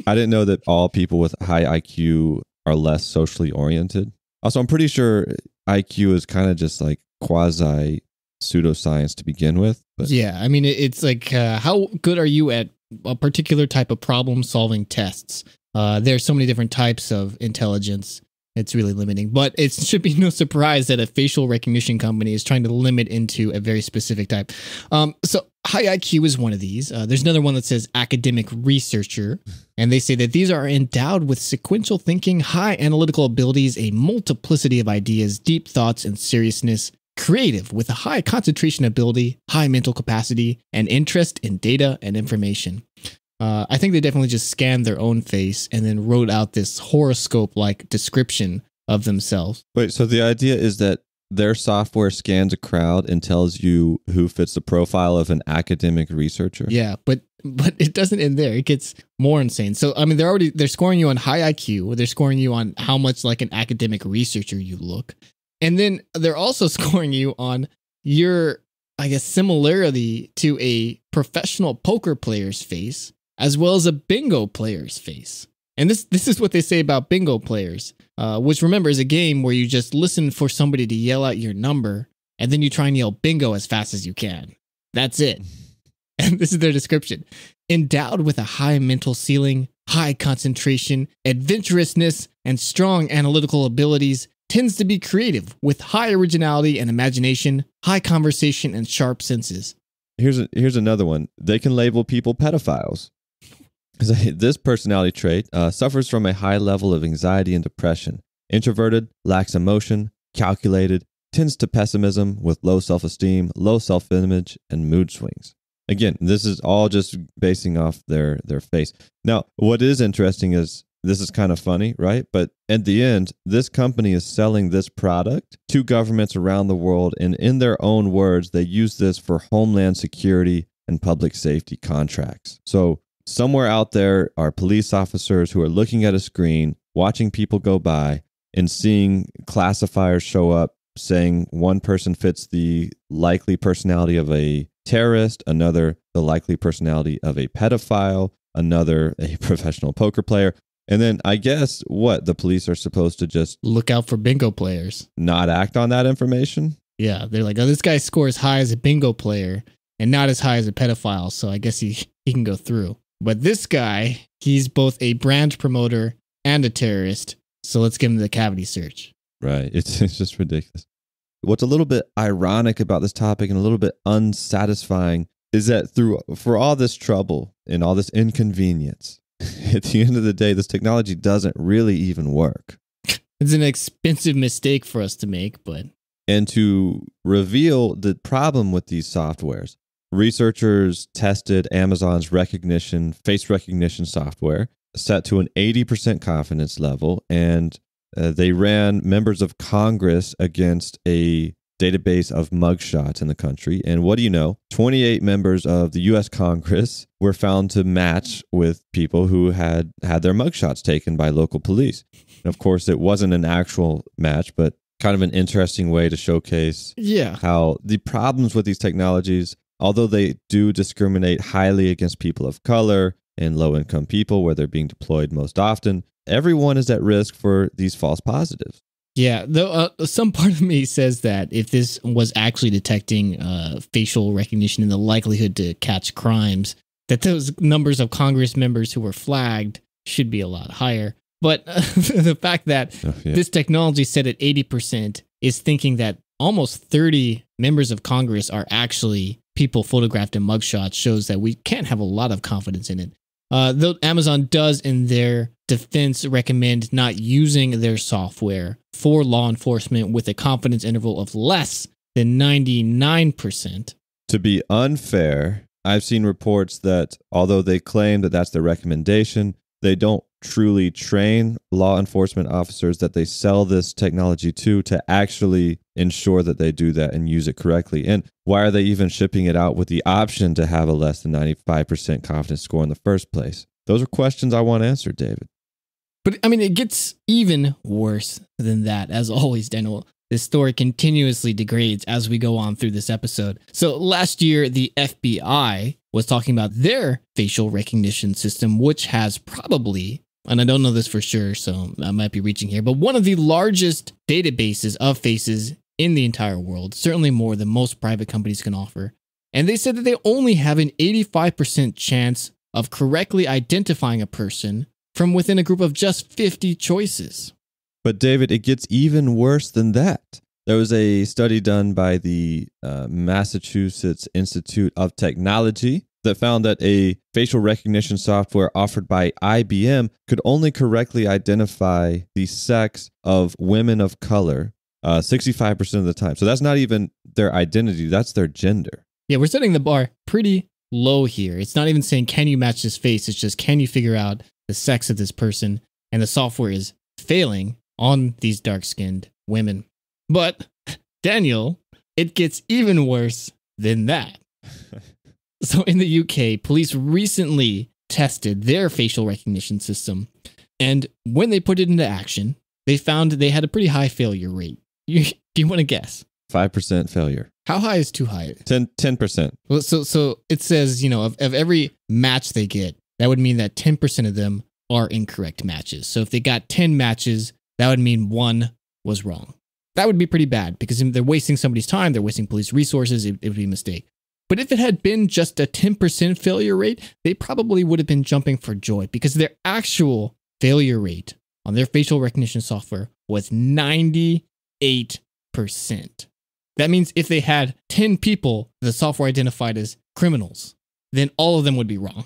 I didn't know that all people with high IQ are less socially oriented. Also, I'm pretty sure IQ is kind of just like quasi pseudoscience to begin with. But yeah. I mean, it's like, how good are you at a particular type of problem solving tests? There's so many different types of intelligence. It's really limiting, but it should be no surprise that a facial recognition company is trying to limit into a very specific type. So high IQ is one of these. There's another one that says academic researcher, and they say that these are endowed with sequential thinking, high analytical abilities, a multiplicity of ideas, deep thoughts, and seriousness, creative with a high concentration ability, high mental capacity, and interest in data and information. I think they definitely just scanned their own face and then wrote out this horoscope-like description of themselves. Wait, so the idea is that their software scans a crowd and tells you who fits the profile of an academic researcher? Yeah, but it doesn't end there. It gets more insane. So, I mean, they're scoring you on high IQ. They're scoring you on how much like an academic researcher you look. And then they're also scoring you on your, I guess, similarity to a professional poker player's face, as well as a bingo player's face. And this is what they say about bingo players, which, remember, is a game where you just listen for somebody to yell out your number, and then you try and yell bingo as fast as you can. That's it. And this is their description. Endowed with a high mental ceiling, high concentration, adventurousness, and strong analytical abilities, tends to be creative with high originality and imagination, high conversation, and sharp senses. Here's another one. They can label people pedophiles. This personality trait suffers from a high level of anxiety and depression. Introverted, lacks emotion, calculated, tends to pessimism with low self-esteem, low self-image, and mood swings. Again, this is all just basing off their face. Now, what is interesting is, this is kind of funny, right? But at the end, this company is selling this product to governments around the world, and in their own words, they use this for homeland security and public safety contracts. So somewhere out there are police officers who are looking at a screen, watching people go by, and seeing classifiers show up saying one person fits the likely personality of a terrorist, another the likely personality of a pedophile, another a professional poker player. And then I guess what the police are supposed to just look out for bingo players, not act on that information. Yeah. They're like, oh, this guy scores high as a bingo player and not as high as a pedophile. So I guess he can go through. But this guy, he's both a brand promoter and a terrorist. So let's give him the cavity search. Right. It's just ridiculous. What's a little bit ironic about this topic and a little bit unsatisfying is that for all this trouble and all this inconvenience, at the end of the day, this technology doesn't really even work. It's an expensive mistake for us to make, but... And to reveal the problem with these softwares, researchers tested Amazon's face recognition software set to an 80% confidence level, and they ran members of Congress against a database of mugshots in the country. And what do you know? 28 members of the U.S. Congress were found to match with people who had their mugshots taken by local police. And of course, it wasn't an actual match, but kind of an interesting way to showcase how the problems with these technologies, although they do discriminate highly against people of color and low-income people where they're being deployed most often, everyone is at risk for these false positives. Yeah, though some part of me says that if this was actually detecting facial recognition and the likelihood to catch crimes, that those numbers of Congress members who were flagged should be a lot higher. But the fact that this technology set at 80% is thinking that almost 30 members of Congress are actually people photographed in mugshots shows that we can't have a lot of confidence in it. Though Amazon does, in their defense, recommend not using their software for law enforcement with a confidence interval of less than 99%. To be unfair, I've seen reports that although they claim that that's their recommendation, they don't truly train law enforcement officers that they sell this technology to actually ensure that they do that and use it correctly. And why are they even shipping it out with the option to have a less than 95% confidence score in the first place? Those are questions I want answered, David. But I mean, it gets even worse than that. As always, Daniel, this story continuously degrades as we go on through this episode. So last year, the FBI was talking about their facial recognition system, which has probably, and I don't know this for sure, so I might be reaching here, but one of the largest databases of faces in the entire world, certainly more than most private companies can offer. And they said that they only have an 85% chance of correctly identifying a person from within a group of just 50 choices. But David, it gets even worse than that. There was a study done by the Massachusetts Institute of Technology that found that a facial recognition software offered by IBM could only correctly identify the sex of women of color 65% of the time. So that's not even their identity, that's their gender. Yeah, we're setting the bar pretty low here. It's not even saying, can you match this face? It's just, can you figure out the sex of this person? And the software is failing on these dark-skinned women. But, Daniel, it gets even worse than that. So in the UK, police recently tested their facial recognition system. And when they put it into action, they found they had a pretty high failure rate. Do you want to guess? 5% failure. How high is too high? 10%. Well, so it says, you know, of every match they get, that would mean that 10% of them are incorrect matches. So if they got 10 matches, that would mean one was wrong. That would be pretty bad because they're wasting somebody's time. They're wasting police resources. It would be a mistake. But if it had been just a 10% failure rate, they probably would have been jumping for joy because their actual failure rate on their facial recognition software was 98%. That means if they had 10 people the software identified as criminals, then all of them would be wrong.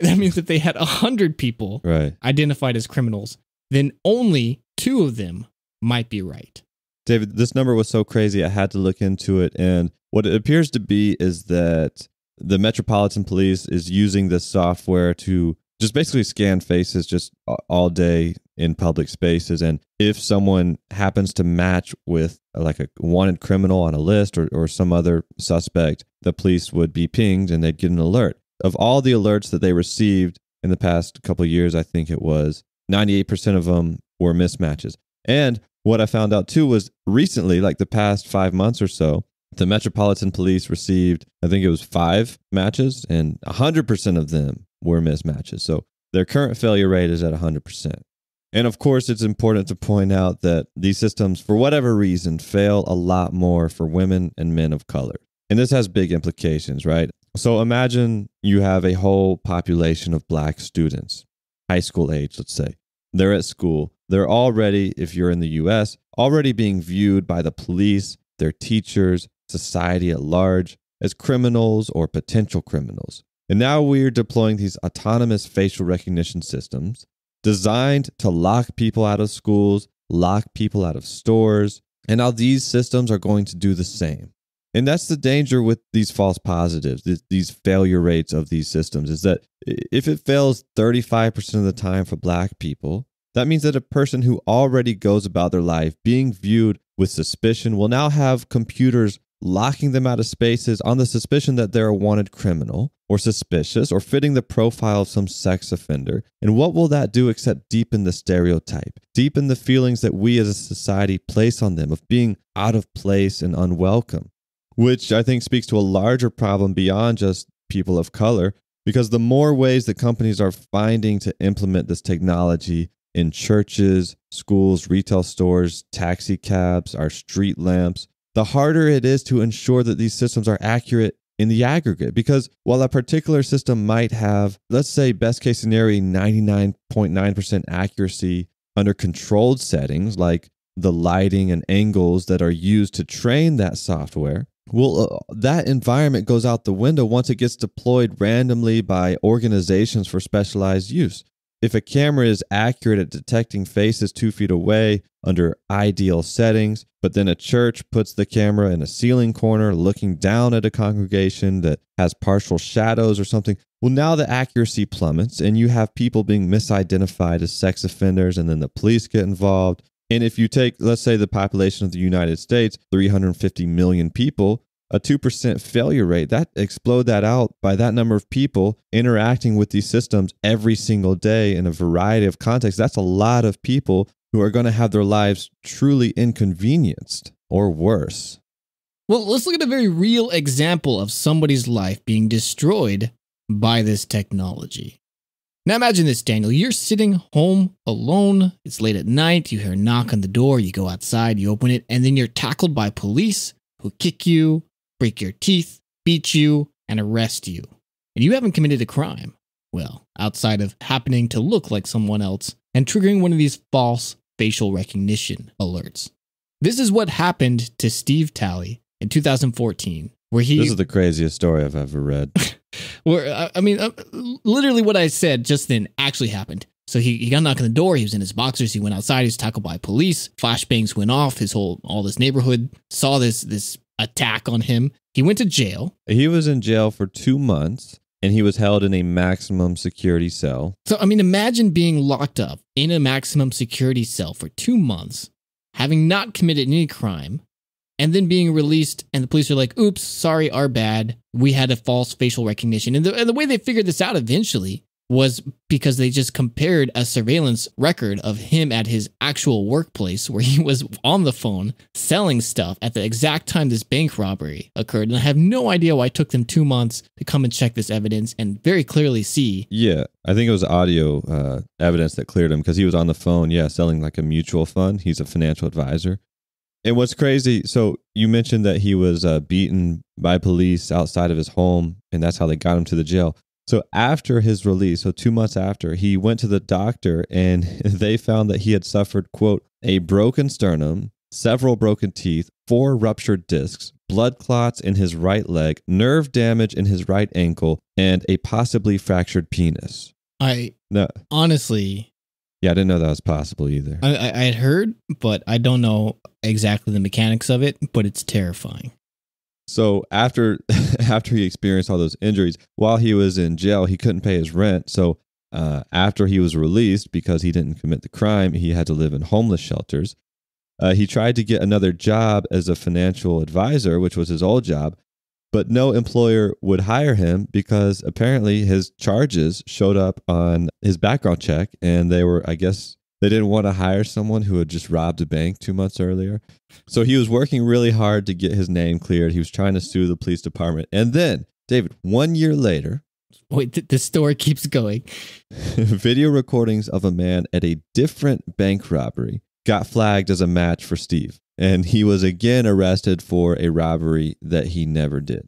That means if they had 100 people identified as criminals, then only 2 of them might be right. David, this number was so crazy, I had to look into it. And what it appears to be is that the Metropolitan Police is using this software to just basically scan faces just all day in public spaces. And if someone happens to match with like a wanted criminal on a list or some other suspect, the police would be pinged and they'd get an alert. Of all the alerts that they received in the past couple of years, I think it was 98% of them were mismatches. And what I found out too was recently, like the past 5 months or so, the Metropolitan Police received, I think it was 5 matches, and 100% of them were mismatches. So their current failure rate is at 100%. And of course, it's important to point out that these systems, for whatever reason, fail a lot more for women and men of color. And this has big implications, right? So imagine you have a whole population of black students, high school age, let's say. They're at school. They're already, if you're in the US, already being viewed by the police, their teachers, society at large, as criminals or potential criminals. And now we're deploying these autonomous facial recognition systems designed to lock people out of schools, lock people out of stores, and now these systems are going to do the same. And that's the danger with these false positives, these failure rates of these systems, is that if it fails 35% of the time for black people, that means that a person who already goes about their life being viewed with suspicion will now have computers locking them out of spaces on the suspicion that they're a wanted criminal or suspicious or fitting the profile of some sex offender. And what will that do except deepen the stereotype, deepen the feelings that we as a society place on them of being out of place and unwelcome, which I think speaks to a larger problem beyond just people of color, because the more ways that companies are finding to implement this technology in churches, schools, retail stores, taxi cabs, our street lamps, the harder it is to ensure that these systems are accurate in the aggregate. Because while a particular system might have, let's say, best case scenario, 99.9% accuracy under controlled settings, like the lighting and angles that are used to train that software, well, that environment goes out the window once it gets deployed randomly by organizations for specialized use. If a camera is accurate at detecting faces 2 feet away under ideal settings, but then a church puts the camera in a ceiling corner looking down at a congregation that has partial shadows or something, well, now the accuracy plummets and you have people being misidentified as sex offenders and then the police get involved. And if you take, let's say, the population of the United States, 350 million people, a 2% failure rate, that explode that out by that number of people interacting with these systems every single day in a variety of contexts. That's a lot of people who are going to have their lives truly inconvenienced or worse. Well, let's look at a very real example of somebody's life being destroyed by this technology. Now imagine this, Daniel. You're sitting home alone. It's late at night. You hear a knock on the door. You go outside, you open it, and then you're tackled by police who kick you, break your teeth, beat you, and arrest you. And you haven't committed a crime. Well, outside of happening to look like someone else and triggering one of these false facial recognition alerts. This is what happened to Steve Talley in 2014, where he... This is the craziest story I've ever read. Where, I mean, literally what I said just then actually happened. So he got knocked on the door. He was in his boxers. He went outside. He was tackled by police. Flashbangs went off. All this neighborhood saw this attack on him. He went to jail. He was in jail for 2 months, and he was held in a maximum security cell. So, I mean, imagine being locked up in a maximum security cell for 2 months, having not committed any crime, and then being released, and the police are like, oops, sorry, our bad. We had a false facial recognition. And the way they figured this out eventually was because they just compared a surveillance record of him at his actual workplace where he was on the phone selling stuff at the exact time this bank robbery occurred. And I have no idea why it took them 2 months to come and check this evidence and very clearly see. Yeah, I think it was audio evidence that cleared him because he was on the phone, yeah, selling like a mutual fund. He's a financial advisor. And what's crazy, so you mentioned that he was beaten by police outside of his home, and that's how they got him to the jail. So after his release, so 2 months after, he went to the doctor and they found that he had suffered, quote, a broken sternum, several broken teeth, 4 ruptured discs, blood clots in his right leg, nerve damage in his right ankle, and a possibly fractured penis. Honestly... Yeah, I didn't know that was possible either. I had heard, but I don't know exactly the mechanics of it, but it's terrifying. So after he experienced all those injuries, while he was in jail, he couldn't pay his rent. So after he was released, because he didn't commit the crime, he had to live in homeless shelters. He tried to get another job as a financial advisor, which was his old job, but no employer would hire him because apparently his charges showed up on his background check, and they were, I guess, they didn't want to hire someone who had just robbed a bank 2 months earlier. So he was working really hard to get his name cleared. He was trying to sue the police department. And then, David, 1 year later... Wait, the story keeps going. Video recordings of a man at a different bank robbery got flagged as a match for Steve. And he was again arrested for a robbery that he never did.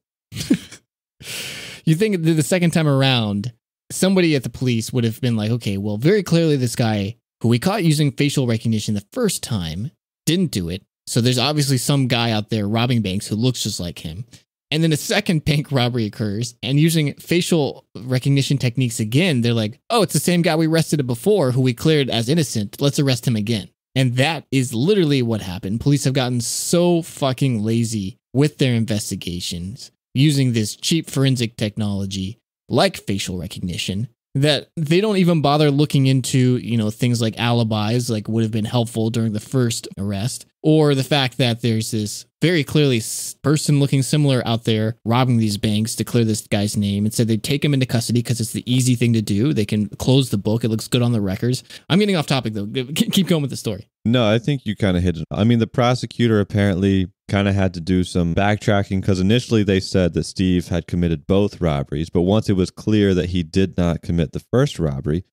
You think the second time around, somebody at the police would have been like, okay, well, very clearly this guy... who we caught using facial recognition the first time, didn't do it. So there's obviously some guy out there robbing banks who looks just like him. And then a second bank robbery occurs, and using facial recognition techniques again, they're like, oh, it's the same guy we arrested before who we cleared as innocent. Let's arrest him again. And that is literally what happened. Police have gotten so fucking lazy with their investigations using this cheap forensic technology like facial recognition that they don't even bother looking into, you know, things like alibis, like would have been helpful during the first arrest, or the fact that there's this very clearly person looking similar out there robbing these banks to clear this guy's name. And so they take him into custody because it's the easy thing to do. They can close the book. It looks good on the records. I'm getting off topic, though. Keep going with the story. No, I think you kind of hit it. I mean, the prosecutor apparently kind of had to do some backtracking because initially they said that Steve had committed both robberies. But once it was clear that he did not commit the first robbery,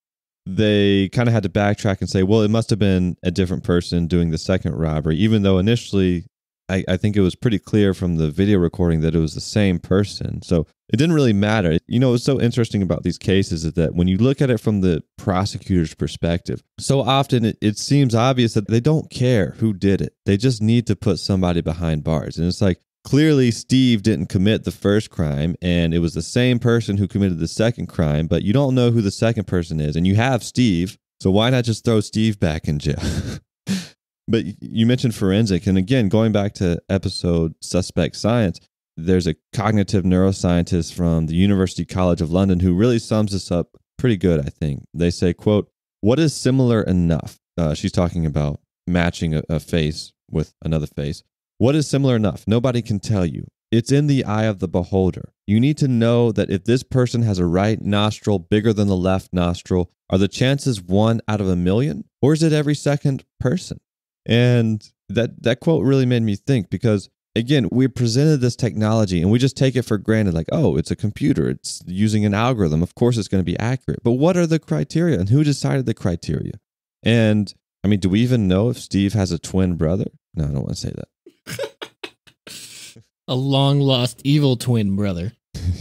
they kind of had to backtrack and say, well, it must have been a different person doing the second robbery, even though initially I think it was pretty clear from the video recording that it was the same person. So it didn't really matter. You know, what's so interesting about these cases is that when you look at it from the prosecutor's perspective, so often it seems obvious that they don't care who did it. They just need to put somebody behind bars. And it's like, clearly Steve didn't commit the first crime, and it was the same person who committed the second crime, but you don't know who the second person is, and you have Steve. So why not just throw Steve back in jail? But you mentioned forensic, and again, going back to episode Suspect Science, there's a cognitive neuroscientist from the University College of London who really sums this up pretty good, I think. They say, quote, what is similar enough? She's talking about matching a face with another face. What is similar enough? Nobody can tell you. It's in the eye of the beholder. You need to know that if this person has a right nostril bigger than the left nostril, are the chances 1 out of 1,000,000? Or is it every second person? And that quote really made me think because, again, we presented this technology and we just take it for granted, like, oh, it's a computer. It's using an algorithm. Of course, it's going to be accurate. But what are the criteria and who decided the criteria? And, I mean, do we even know if Steve has a twin brother? No, I don't want to say that. A long-lost evil twin brother.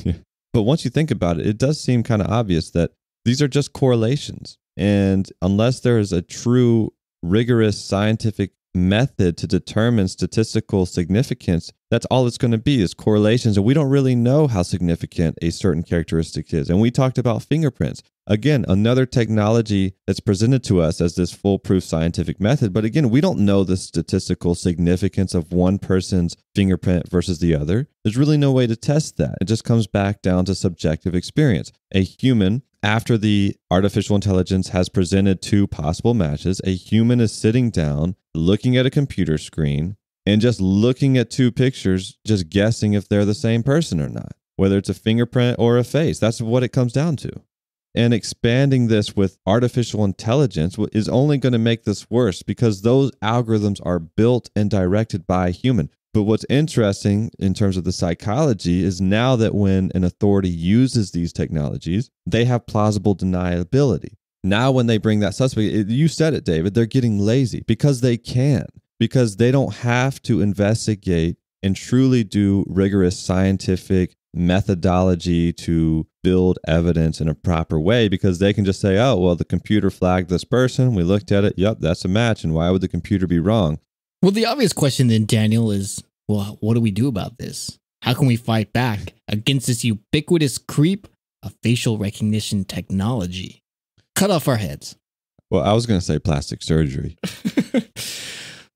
Yeah. But once you think about it, it does seem kind of obvious that these are just correlations. And unless there is a true rigorous scientific method to determine statistical significance, that's all it's going to be is correlations. And we don't really know how significant a certain characteristic is. And we talked about fingerprints. Again, another technology that's presented to us as this foolproof scientific method. But again, we don't know the statistical significance of one person's fingerprint versus the other. There's really no way to test that. It just comes back down to subjective experience. A human, after the artificial intelligence has presented two possible matches, a human is sitting down, looking at a computer screen, and just looking at two pictures, just guessing if they're the same person or not, whether it's a fingerprint or a face. That's what it comes down to. And expanding this with artificial intelligence is only going to make this worse because those algorithms are built and directed by a human. But what's interesting in terms of the psychology is now that when an authority uses these technologies, they have plausible deniability. Now when they bring that suspect, you said it, David, they're getting lazy because they can, because they don't have to investigate and truly do rigorous scientific methodology to build evidence in a proper way, because they can just say, oh, well, the computer flagged this person. We looked at it. Yep, that's a match. And why would the computer be wrong? Well, the obvious question then, Daniel, is, well, what do we do about this? How can we fight back against this ubiquitous creep of facial recognition technology? Cut off our heads. Well, I was going to say plastic surgery.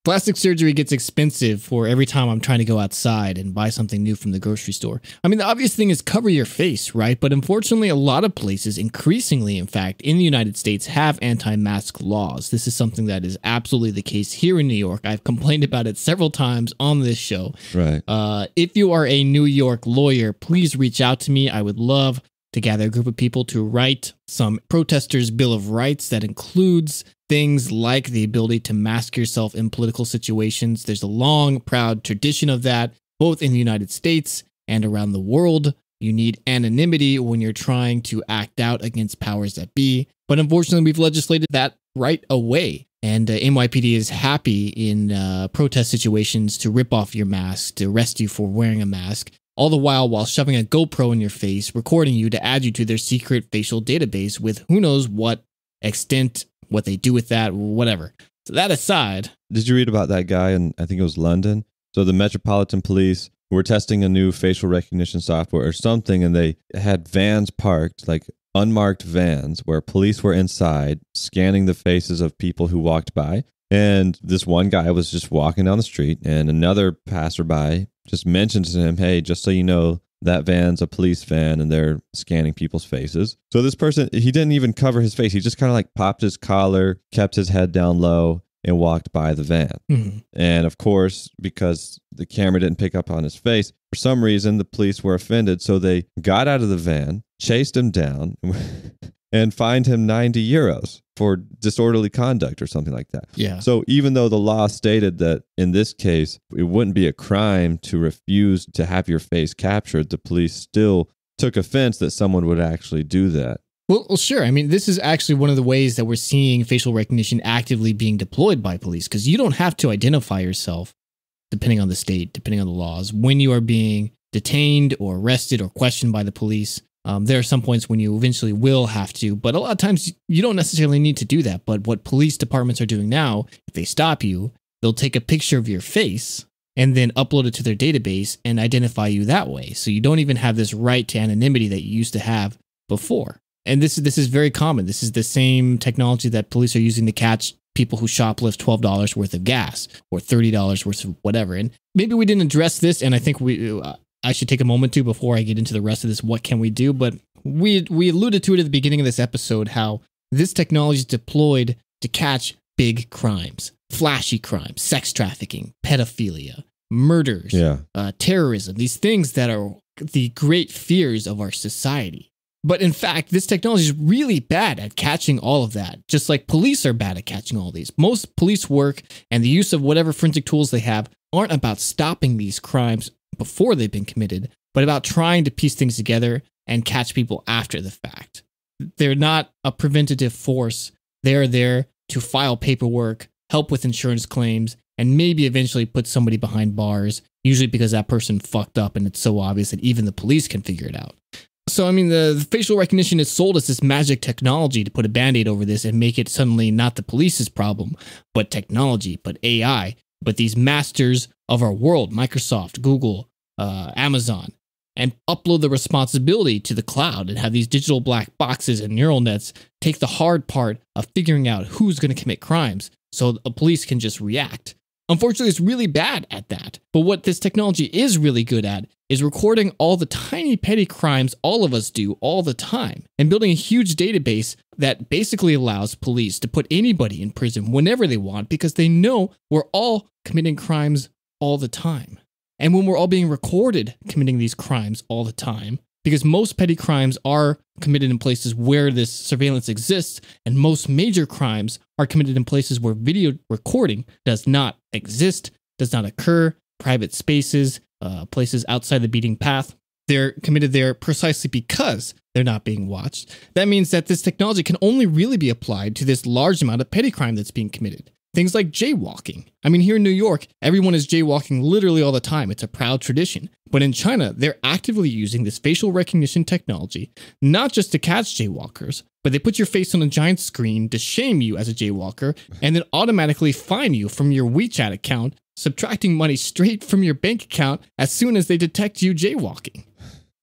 Plastic surgery gets expensive for every time I'm trying to go outside and buy something new from the grocery store. I mean, the obvious thing is cover your face, right? But unfortunately, a lot of places, increasingly, in fact, in the United States have anti-mask laws. This is something that is absolutely the case here in New York. I've complained about it several times on this show. Right. If you are a New York lawyer, please reach out to me. I would love to gather a group of people to write some protesters' bill of rights that includes things like the ability to mask yourself in political situations. There's a long, proud tradition of that, both in the United States and around the world. You need anonymity when you're trying to act out against powers that be. But unfortunately, we've legislated that right away. And NYPD is happy in protest situations to rip off your mask, to arrest you for wearing a mask. All the while shoving a GoPro in your face, recording you to add you to their secret facial database with who knows what extent, what they do with that, whatever. So that aside. Did you read about that guy in, I think it was London? So the Metropolitan Police were testing a new facial recognition software or something, and they had vans parked, like unmarked vans, where police were inside scanning the faces of people who walked by. And this one guy was just walking down the street, and another passerby just mentioned to him, hey, just so you know, that van's a police van and they're scanning people's faces. So this person, he didn't even cover his face. He just kind of like popped his collar, kept his head down low, and walked by the van. Mm-hmm. And of course, because the camera didn't pick up on his face, for some reason, the police were offended. So they got out of the van, chased him down, and fined him 90 euros for disorderly conduct or something like that. Yeah. So even though the law stated that in this case, it wouldn't be a crime to refuse to have your face captured, the police still took offense that someone would actually do that. Well, sure. I mean, this is actually one of the ways that we're seeing facial recognition actively being deployed by police, because you don't have to identify yourself, depending on the state, depending on the laws, when you are being detained or arrested or questioned by the police. There are some points when you eventually will have to, but a lot of times you don't necessarily need to do that. But what police departments are doing now, if they stop you, they'll take a picture of your face and then upload it to their database and identify you that way. So you don't even have this right to anonymity that you used to have before. And this is very common. This is the same technology that police are using to catch people who shoplift $12 worth of gas or $30 worth of whatever. And maybe we didn't address this, and I think I should take a moment to before I get into the rest of this. What can we do? But we alluded to it at the beginning of this episode, how this technology is deployed to catch big crimes, flashy crimes, sex trafficking, pedophilia, murders, terrorism, these things that are the great fears of our society. But in fact, this technology is really bad at catching all of that, just like police are bad at catching all these. Most police work and the use of whatever forensic tools they have aren't about stopping these crimes before they've been committed, but about trying to piece things together and catch people after the fact. They're not a preventative force. They're there to file paperwork, help with insurance claims, and maybe eventually put somebody behind bars, usually because that person fucked up and it's so obvious that even the police can figure it out. So, I mean, the facial recognition is sold as this magic technology to put a Band-Aid over this and make it suddenly not the police's problem, but technology, but AI. But these masters of our world, Microsoft, Google, Amazon, and upload the responsibility to the cloud and have these digital black boxes and neural nets take the hard part of figuring out who's going to commit crimes so the police can just react. Unfortunately, it's really bad at that. But what this technology is really good at is recording all the tiny petty crimes all of us do all the time and building a huge database that basically allows police to put anybody in prison whenever they want because they know we're all committing crimes all the time. And when we're all being recorded committing these crimes all the time, because most petty crimes are committed in places where this surveillance exists, and most major crimes are committed in places where video recording does not exist, does not occur, private spaces, places outside the beaten path. They're committed there precisely because they're not being watched. That means that this technology can only really be applied to this large amount of petty crime that's being committed. Things like jaywalking. I mean, here in New York, everyone is jaywalking literally all the time. It's a proud tradition. But in China, they're actively using this facial recognition technology, not just to catch jaywalkers, but they put your face on a giant screen to shame you as a jaywalker and then automatically fine you from your WeChat account, subtracting money straight from your bank account as soon as they detect you jaywalking.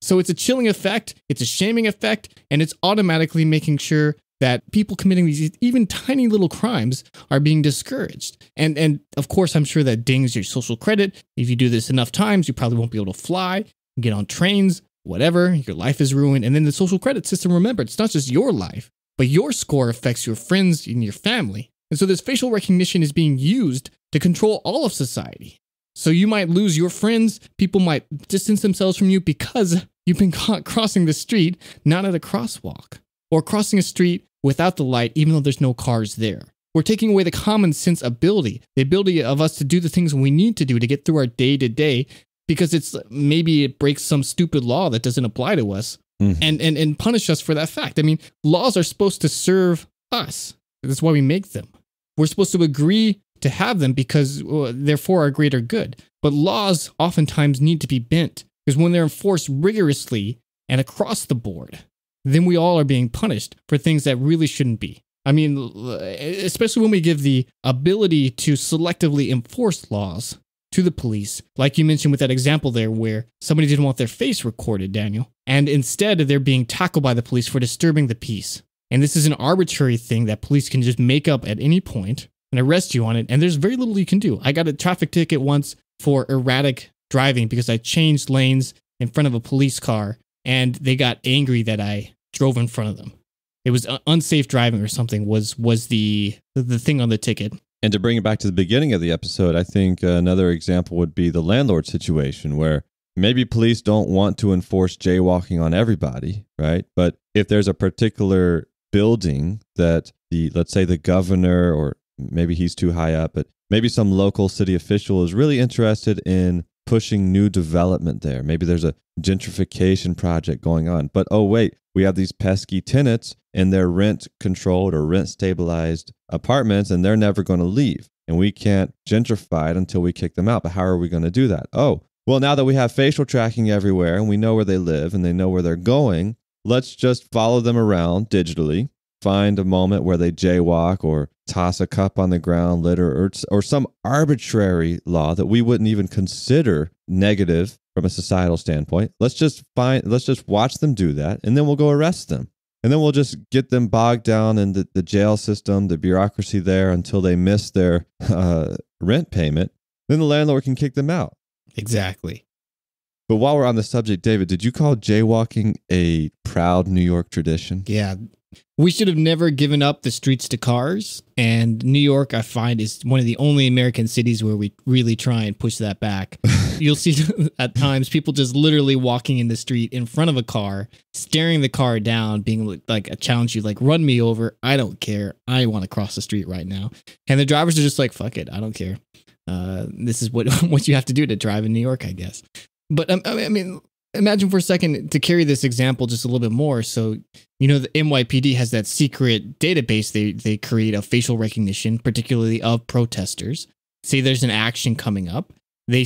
So it's a chilling effect, it's a shaming effect, and it's automatically making sure that people committing these even tiny little crimes are being discouraged. And of course, I'm sure that dings your social credit. If you do this enough times, you probably won't be able to fly, get on trains, whatever, your life is ruined. And then the social credit system, remember, it's not just your life, but your score affects your friends and your family. And so this facial recognition is being used to control all of society. So you might lose your friends, people might distance themselves from you because you've been caught crossing the street, not at a crosswalk, or crossing a street without the light, even though there's no cars there. We're taking away the common sense ability, the ability of us to do the things we need to do to get through our day-to-day, because it's maybe it breaks some stupid law that doesn't apply to us and punish us for that fact. I mean, laws are supposed to serve us. That's why we make them. We're supposed to agree to have them because they're for our greater good. But laws oftentimes need to be bent, because when they're enforced rigorously and across the board, then we all are being punished for things that really shouldn't be. I mean, especially when we give the ability to selectively enforce laws to the police, like you mentioned with that example there where somebody didn't want their face recorded, Daniel, and instead they're being tackled by the police for disturbing the peace. And this is an arbitrary thing that police can just make up at any point and arrest you on it, and there's very little you can do. I got a traffic ticket once for erratic driving because I changed lanes in front of a police car, and they got angry that I drove in front of them. It was unsafe driving or something was the thing on the ticket. And to bring it back to the beginning of the episode, I think another example would be the landlord situation, where maybe police don't want to enforce jaywalking on everybody, right? But if there's a particular building that let's say the governor, or maybe he's too high up, but maybe some local city official is really interested in pushing new development there. Maybe there's a gentrification project going on. But oh wait, we have these pesky tenants and their rent-controlled or rent-stabilized apartments, and they're never going to leave. And we can't gentrify it until we kick them out. But how are we going to do that? Oh, well, now that we have facial tracking everywhere and we know where they live and they know where they're going, let's just follow them around digitally, find a moment where they jaywalk or toss a cup on the ground, litter, or some arbitrary law that we wouldn't even consider negative from a societal standpoint. Let's just watch them do that, and then we'll go arrest them. And then we'll just get them bogged down in the jail system, the bureaucracy there, until they miss their rent payment. Then the landlord can kick them out. Exactly. But while we're on the subject, David, did you call jaywalking a proud New York tradition? Yeah. We should have never given up the streets to cars, and New York, I find, is one of the only American cities where we really try and push that back. You'll see at times people just literally walking in the street in front of a car, staring the car down, being like, I challenge you, like, run me over. I don't care. I want to cross the street right now. And the drivers are just like, fuck it. I don't care. This is what you have to do to drive in New York, I guess. But I mean, imagine for a second, to carry this example just a little bit more. So, you know, the NYPD has that secret database they create of facial recognition, particularly of protesters. Say there's an action coming up. They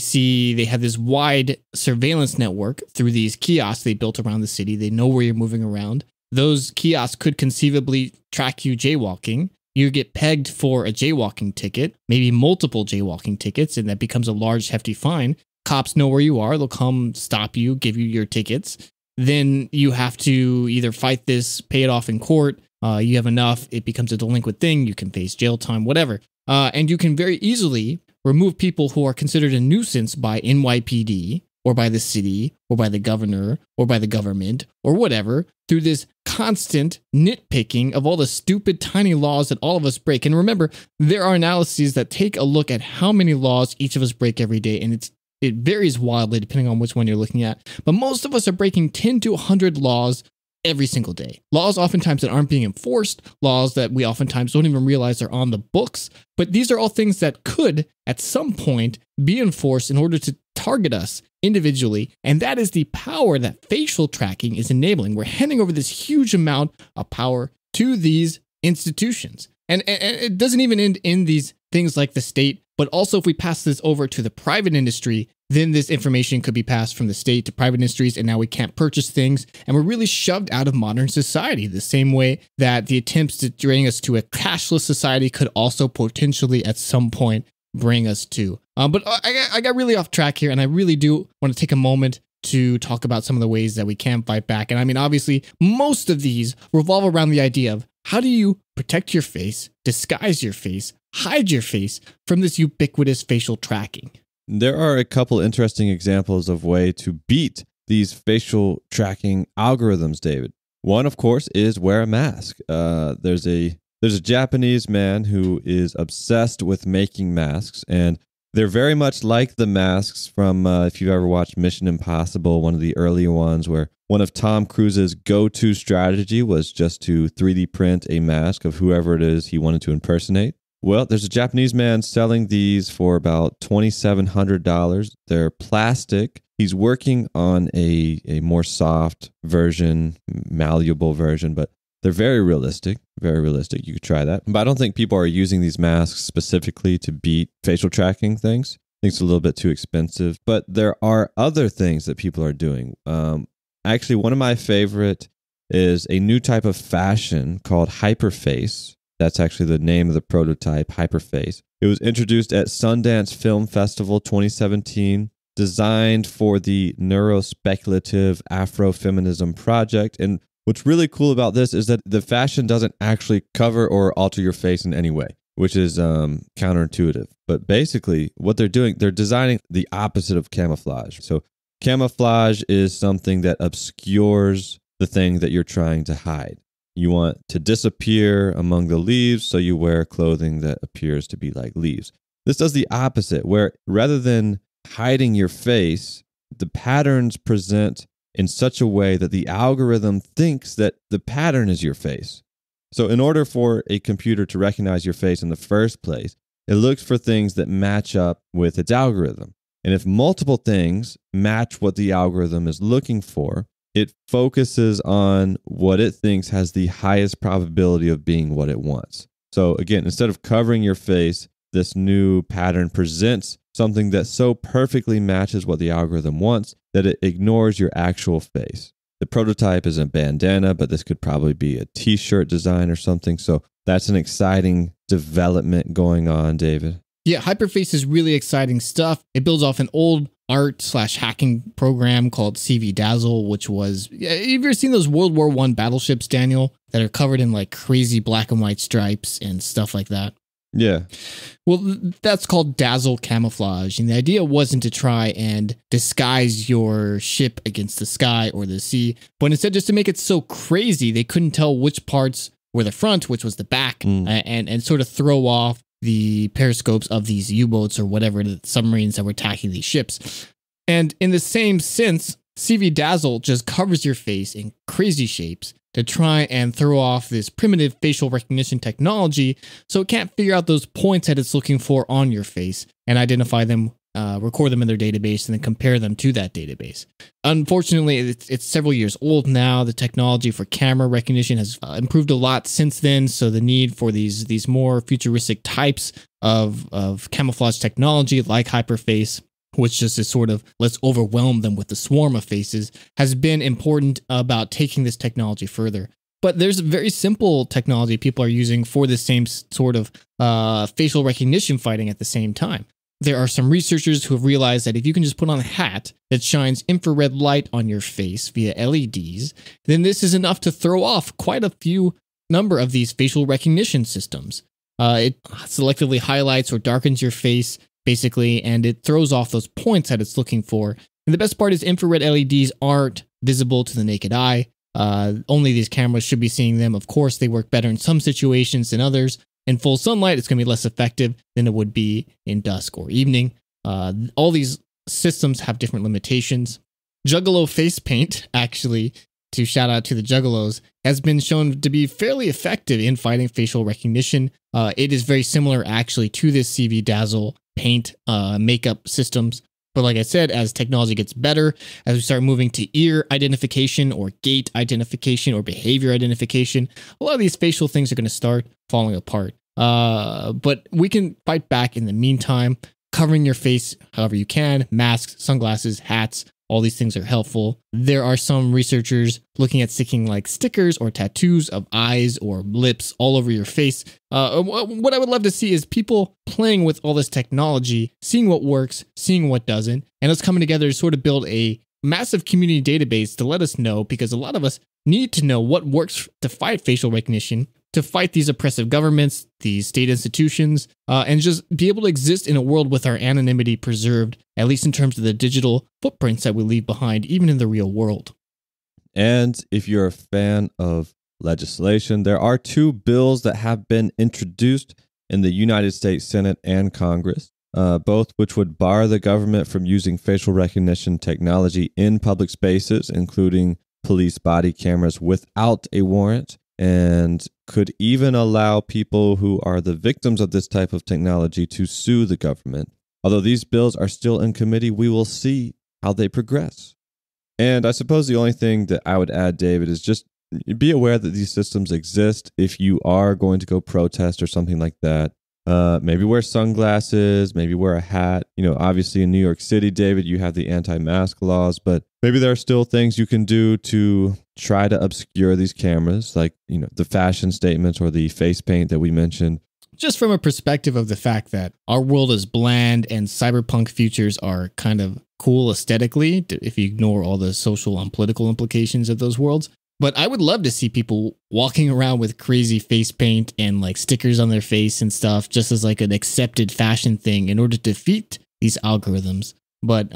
have this wide surveillance network through these kiosks they built around the city. They know where you're moving around. Those kiosks could conceivably track you jaywalking. You get pegged for a jaywalking ticket, maybe multiple jaywalking tickets, and that becomes a large, hefty fine. cops know where you are. They'll come stop you, give you your tickets. Then you have to either fight this, pay it off in court. You have enough. It becomes a delinquent thing. You can face jail time, whatever. And you can very easily remove people who are considered a nuisance by NYPD or by the city or by the governor or by the government or whatever through this constant nitpicking of all the stupid tiny laws that all of us break. And remember, there are analyses that take a look at how many laws each of us break every day. And it varies wildly depending on which one you're looking at. But most of us are breaking 10 to 100 laws every single day. Laws oftentimes that aren't being enforced, laws that we oftentimes don't even realize are on the books. But these are all things that could, at some point, be enforced in order to target us individually. And that is the power that facial tracking is enabling. We're handing over this huge amount of power to these institutions. And it doesn't even end in these things like the state. But also, if we pass this over to the private industry, then this information could be passed from the state to private industries, and now we can't purchase things. And we're really shoved out of modern society, the same way that the attempts to bring us to a cashless society could also potentially at some point bring us to. But I got really off track here, and I really do want to take a moment to talk about some of the ways that we can fight back. And I mean, obviously, most of these revolve around the idea of how do you protect your face, disguise your face, hide your face from this ubiquitous facial tracking. There are a couple interesting examples of way to beat these facial tracking algorithms, David. One, of course, is wear a mask. There's a Japanese man who is obsessed with making masks, and they're very much like the masks from, if you've ever watched Mission Impossible, one of the early ones, where one of Tom Cruise's go-to strategy was just to 3D print a mask of whoever it is he wanted to impersonate. Well, there's a Japanese man selling these for about $2,700. They're plastic. He's working on a more soft version, malleable version, but they're very realistic, very realistic. You could try that. But I don't think people are using these masks specifically to beat facial tracking things. I think it's a little bit too expensive. But there are other things that people are doing. Actually, one of my favorite is a new type of fashion called Hyperface. That's actually the name of the prototype, Hyperface. It was introduced at Sundance Film Festival 2017, designed for the neurospeculative Afrofeminism project. And what's really cool about this is that the fashion doesn't actually cover or alter your face in any way, which is counterintuitive. But basically, what they're doing, they're designing the opposite of camouflage. So camouflage is something that obscures the thing that you're trying to hide. You want to disappear among the leaves, so you wear clothing that appears to be like leaves. This does the opposite, where rather than hiding your face, the patterns present in such a way that the algorithm thinks that the pattern is your face. So in order for a computer to recognize your face in the first place, it looks for things that match up with its algorithm. And if multiple things match what the algorithm is looking for, it focuses on what it thinks has the highest probability of being what it wants. So again, instead of covering your face, this new pattern presents something that so perfectly matches what the algorithm wants that it ignores your actual face. The prototype is a bandana, but this could probably be a t-shirt design or something. So that's an exciting development going on, David. Yeah, Hyperface is really exciting stuff. It builds off an old art/hacking program called CV Dazzle, which was, have you ever seen those World War I battleships, Daniel, that are covered in like crazy black and white stripes and stuff like that? Yeah. Well, that's called Dazzle camouflage. And the idea wasn't to try and disguise your ship against the sky or the sea, but instead just to make it so crazy they couldn't tell which parts were the front, which was the back, and sort of throw off the periscopes of these U-boats or whatever, the submarines that were attacking these ships. And in the same sense, CV Dazzle just covers your face in crazy shapes to try and throw off this primitive facial recognition technology so it can't figure out those points that it's looking for on your face and identify them, record them in their database, and then compare them to that database. Unfortunately, it's several years old now. The technology for camera recognition has improved a lot since then, so the need for these more futuristic types of camouflage technology like Hyperface, which just is sort of, let's overwhelm them with the swarm of faces, has been important about taking this technology further. But there's very simple technology people are using for the same sort of facial recognition fighting at the same time. There are some researchers who have realized that if you can just put on a hat that shines infrared light on your face via LEDs, then this is enough to throw off quite a few number of these facial recognition systems. It selectively highlights or darkens your face, basically, and it throws off those points that it's looking for. And the best part is infrared LEDs aren't visible to the naked eye. Only these cameras should be seeing them. Of course, they work better in some situations than others. In full sunlight, it's going to be less effective than it would be in dusk or evening. All these systems have different limitations. Juggalo face paint, actually, to shout out to the Juggalos, has been shown to be fairly effective in fighting facial recognition. It is very similar, actually, to this CV Dazzle paint makeup systems. But like I said, as technology gets better, as we start moving to ear identification or gait identification or behavior identification, a lot of these facial things are going to start falling apart. But we can fight back in the meantime, covering your face however you can, masks, sunglasses, hats, all these things are helpful. There are some researchers looking at sticking like stickers or tattoos of eyes or lips all over your face. What I would love to see is people playing with all this technology, seeing what works, seeing what doesn't, and us coming together to sort of build a massive community database to let us know, because a lot of us need to know what works to fight facial recognition, to fight these oppressive governments, these state institutions, and just be able to exist in a world with our anonymity preserved, at least in terms of the digital footprints that we leave behind, even in the real world. And if you're a fan of legislation, there are two bills that have been introduced in the United States Senate and Congress, both which would bar the government from using facial recognition technology in public spaces, including police body cameras, without a warrant, and could even allow people who are the victims of this type of technology to sue the government. Although these bills are still in committee, we will see how they progress. And I suppose the only thing that I would add, David, is just be aware that these systems exist. If you are going to go protest or something like that, maybe wear sunglasses, maybe wear a hat. You know, obviously in New York City, David, you have the anti-mask laws, but maybe there are still things you can do to try to obscure these cameras, like, you know, the fashion statements or the face paint that we mentioned. Just from a perspective of the fact that our world is bland and cyberpunk futures are kind of cool aesthetically, if you ignore all the social and political implications of those worlds. But I would love to see people walking around with crazy face paint and like stickers on their face and stuff, just as like an accepted fashion thing in order to defeat these algorithms. But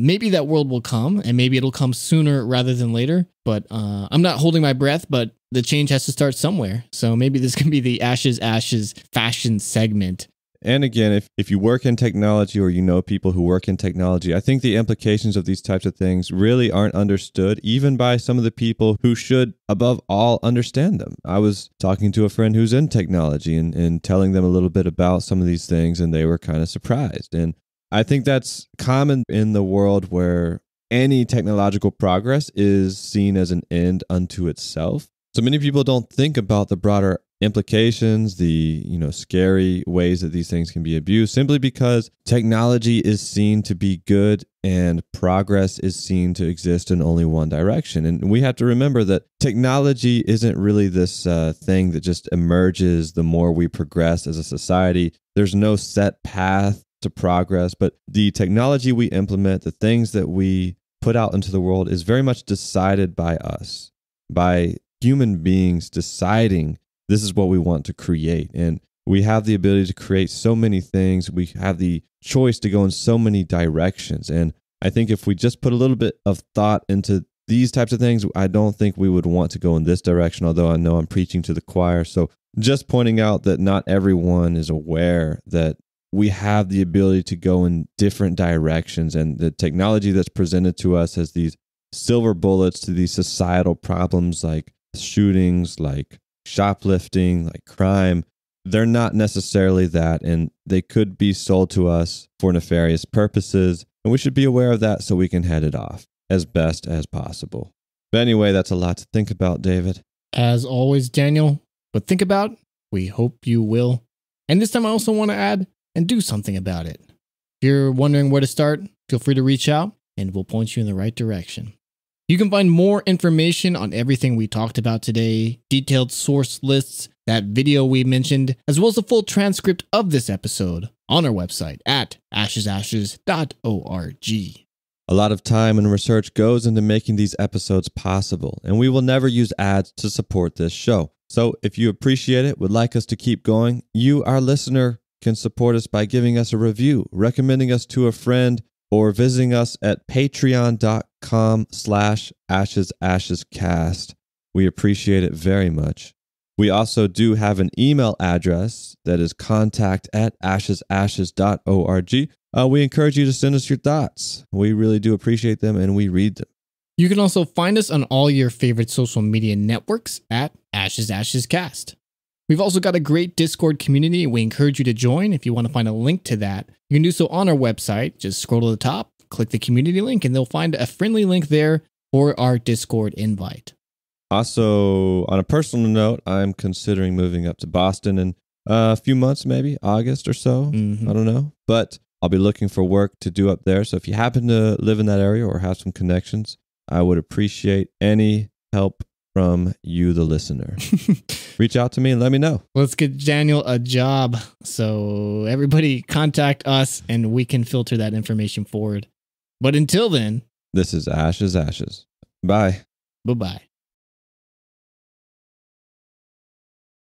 maybe that world will come, and maybe it'll come sooner rather than later. But I'm not holding my breath, but the change has to start somewhere. So maybe this can be the Ashes, Ashes fashion segment. And again, if you work in technology or you know people who work in technology, I think the implications of these types of things really aren't understood, even by some of the people who should, above all, understand them. I was talking to a friend who's in technology and telling them a little bit about some of these things, and they were kind of surprised. And I think that's common in the world where any technological progress is seen as an end unto itself. So many people don't think about the broader implications, the, you know, scary ways that these things can be abused, simply because technology is seen to be good and progress is seen to exist in only one direction. And we have to remember that technology isn't really this thing that just emerges the more we progress as a society. There's no set path to progress, but the technology we implement, the things that we put out into the world, is very much decided by us, by human beings deciding this is what we want to create. And we have the ability to create so many things. We have the choice to go in so many directions. And I think if we just put a little bit of thought into these types of things, I don't think we would want to go in this direction, although I know I'm preaching to the choir. So just pointing out that not everyone is aware that we have the ability to go in different directions. And the technology that's presented to us as these silver bullets to these societal problems like shootings, like shoplifting, like crime, they're not necessarily that, and they could be sold to us for nefarious purposes, and we should be aware of that so we can head it off as best as possible. But anyway, that's a lot to think about, David. As always, Daniel, but think about, we hope you will. And this time I also want to add, and do something about it. If you're wondering where to start, feel free to reach out and we'll point you in the right direction. You can find more information on everything we talked about today, detailed source lists, that video we mentioned, as well as the full transcript of this episode on our website at ashesashes.org. A lot of time and research goes into making these episodes possible, and we will never use ads to support this show. So if you appreciate it, would like us to keep going, you, our listener, can support us by giving us a review, recommending us to a friend, or visiting us at patreon.com/ashesashescast. We appreciate it very much. We also do have an email address that is contact@ashesashes.org. We encourage you to send us your thoughts. We really do appreciate them, and we read them. You can also find us on all your favorite social media networks at Ashes Ashes Cast. We've also got a great Discord community. We encourage you to join. If you want to find a link to that, you can do so on our website. Just scroll to the top, click the community link, and they'll find a friendly link there for our Discord invite. Also, on a personal note, I'm considering moving up to Boston in a few months, maybe August or so. I don't know, but I'll be looking for work to do up there. So if you happen to live in that area or have some connections, I would appreciate any help from you, the listener. Reach out to me and let me know. Let's get Daniel a job. So everybody contact us and we can filter that information forward. But until then, this is Ashes Ashes. Bye. Bye-bye.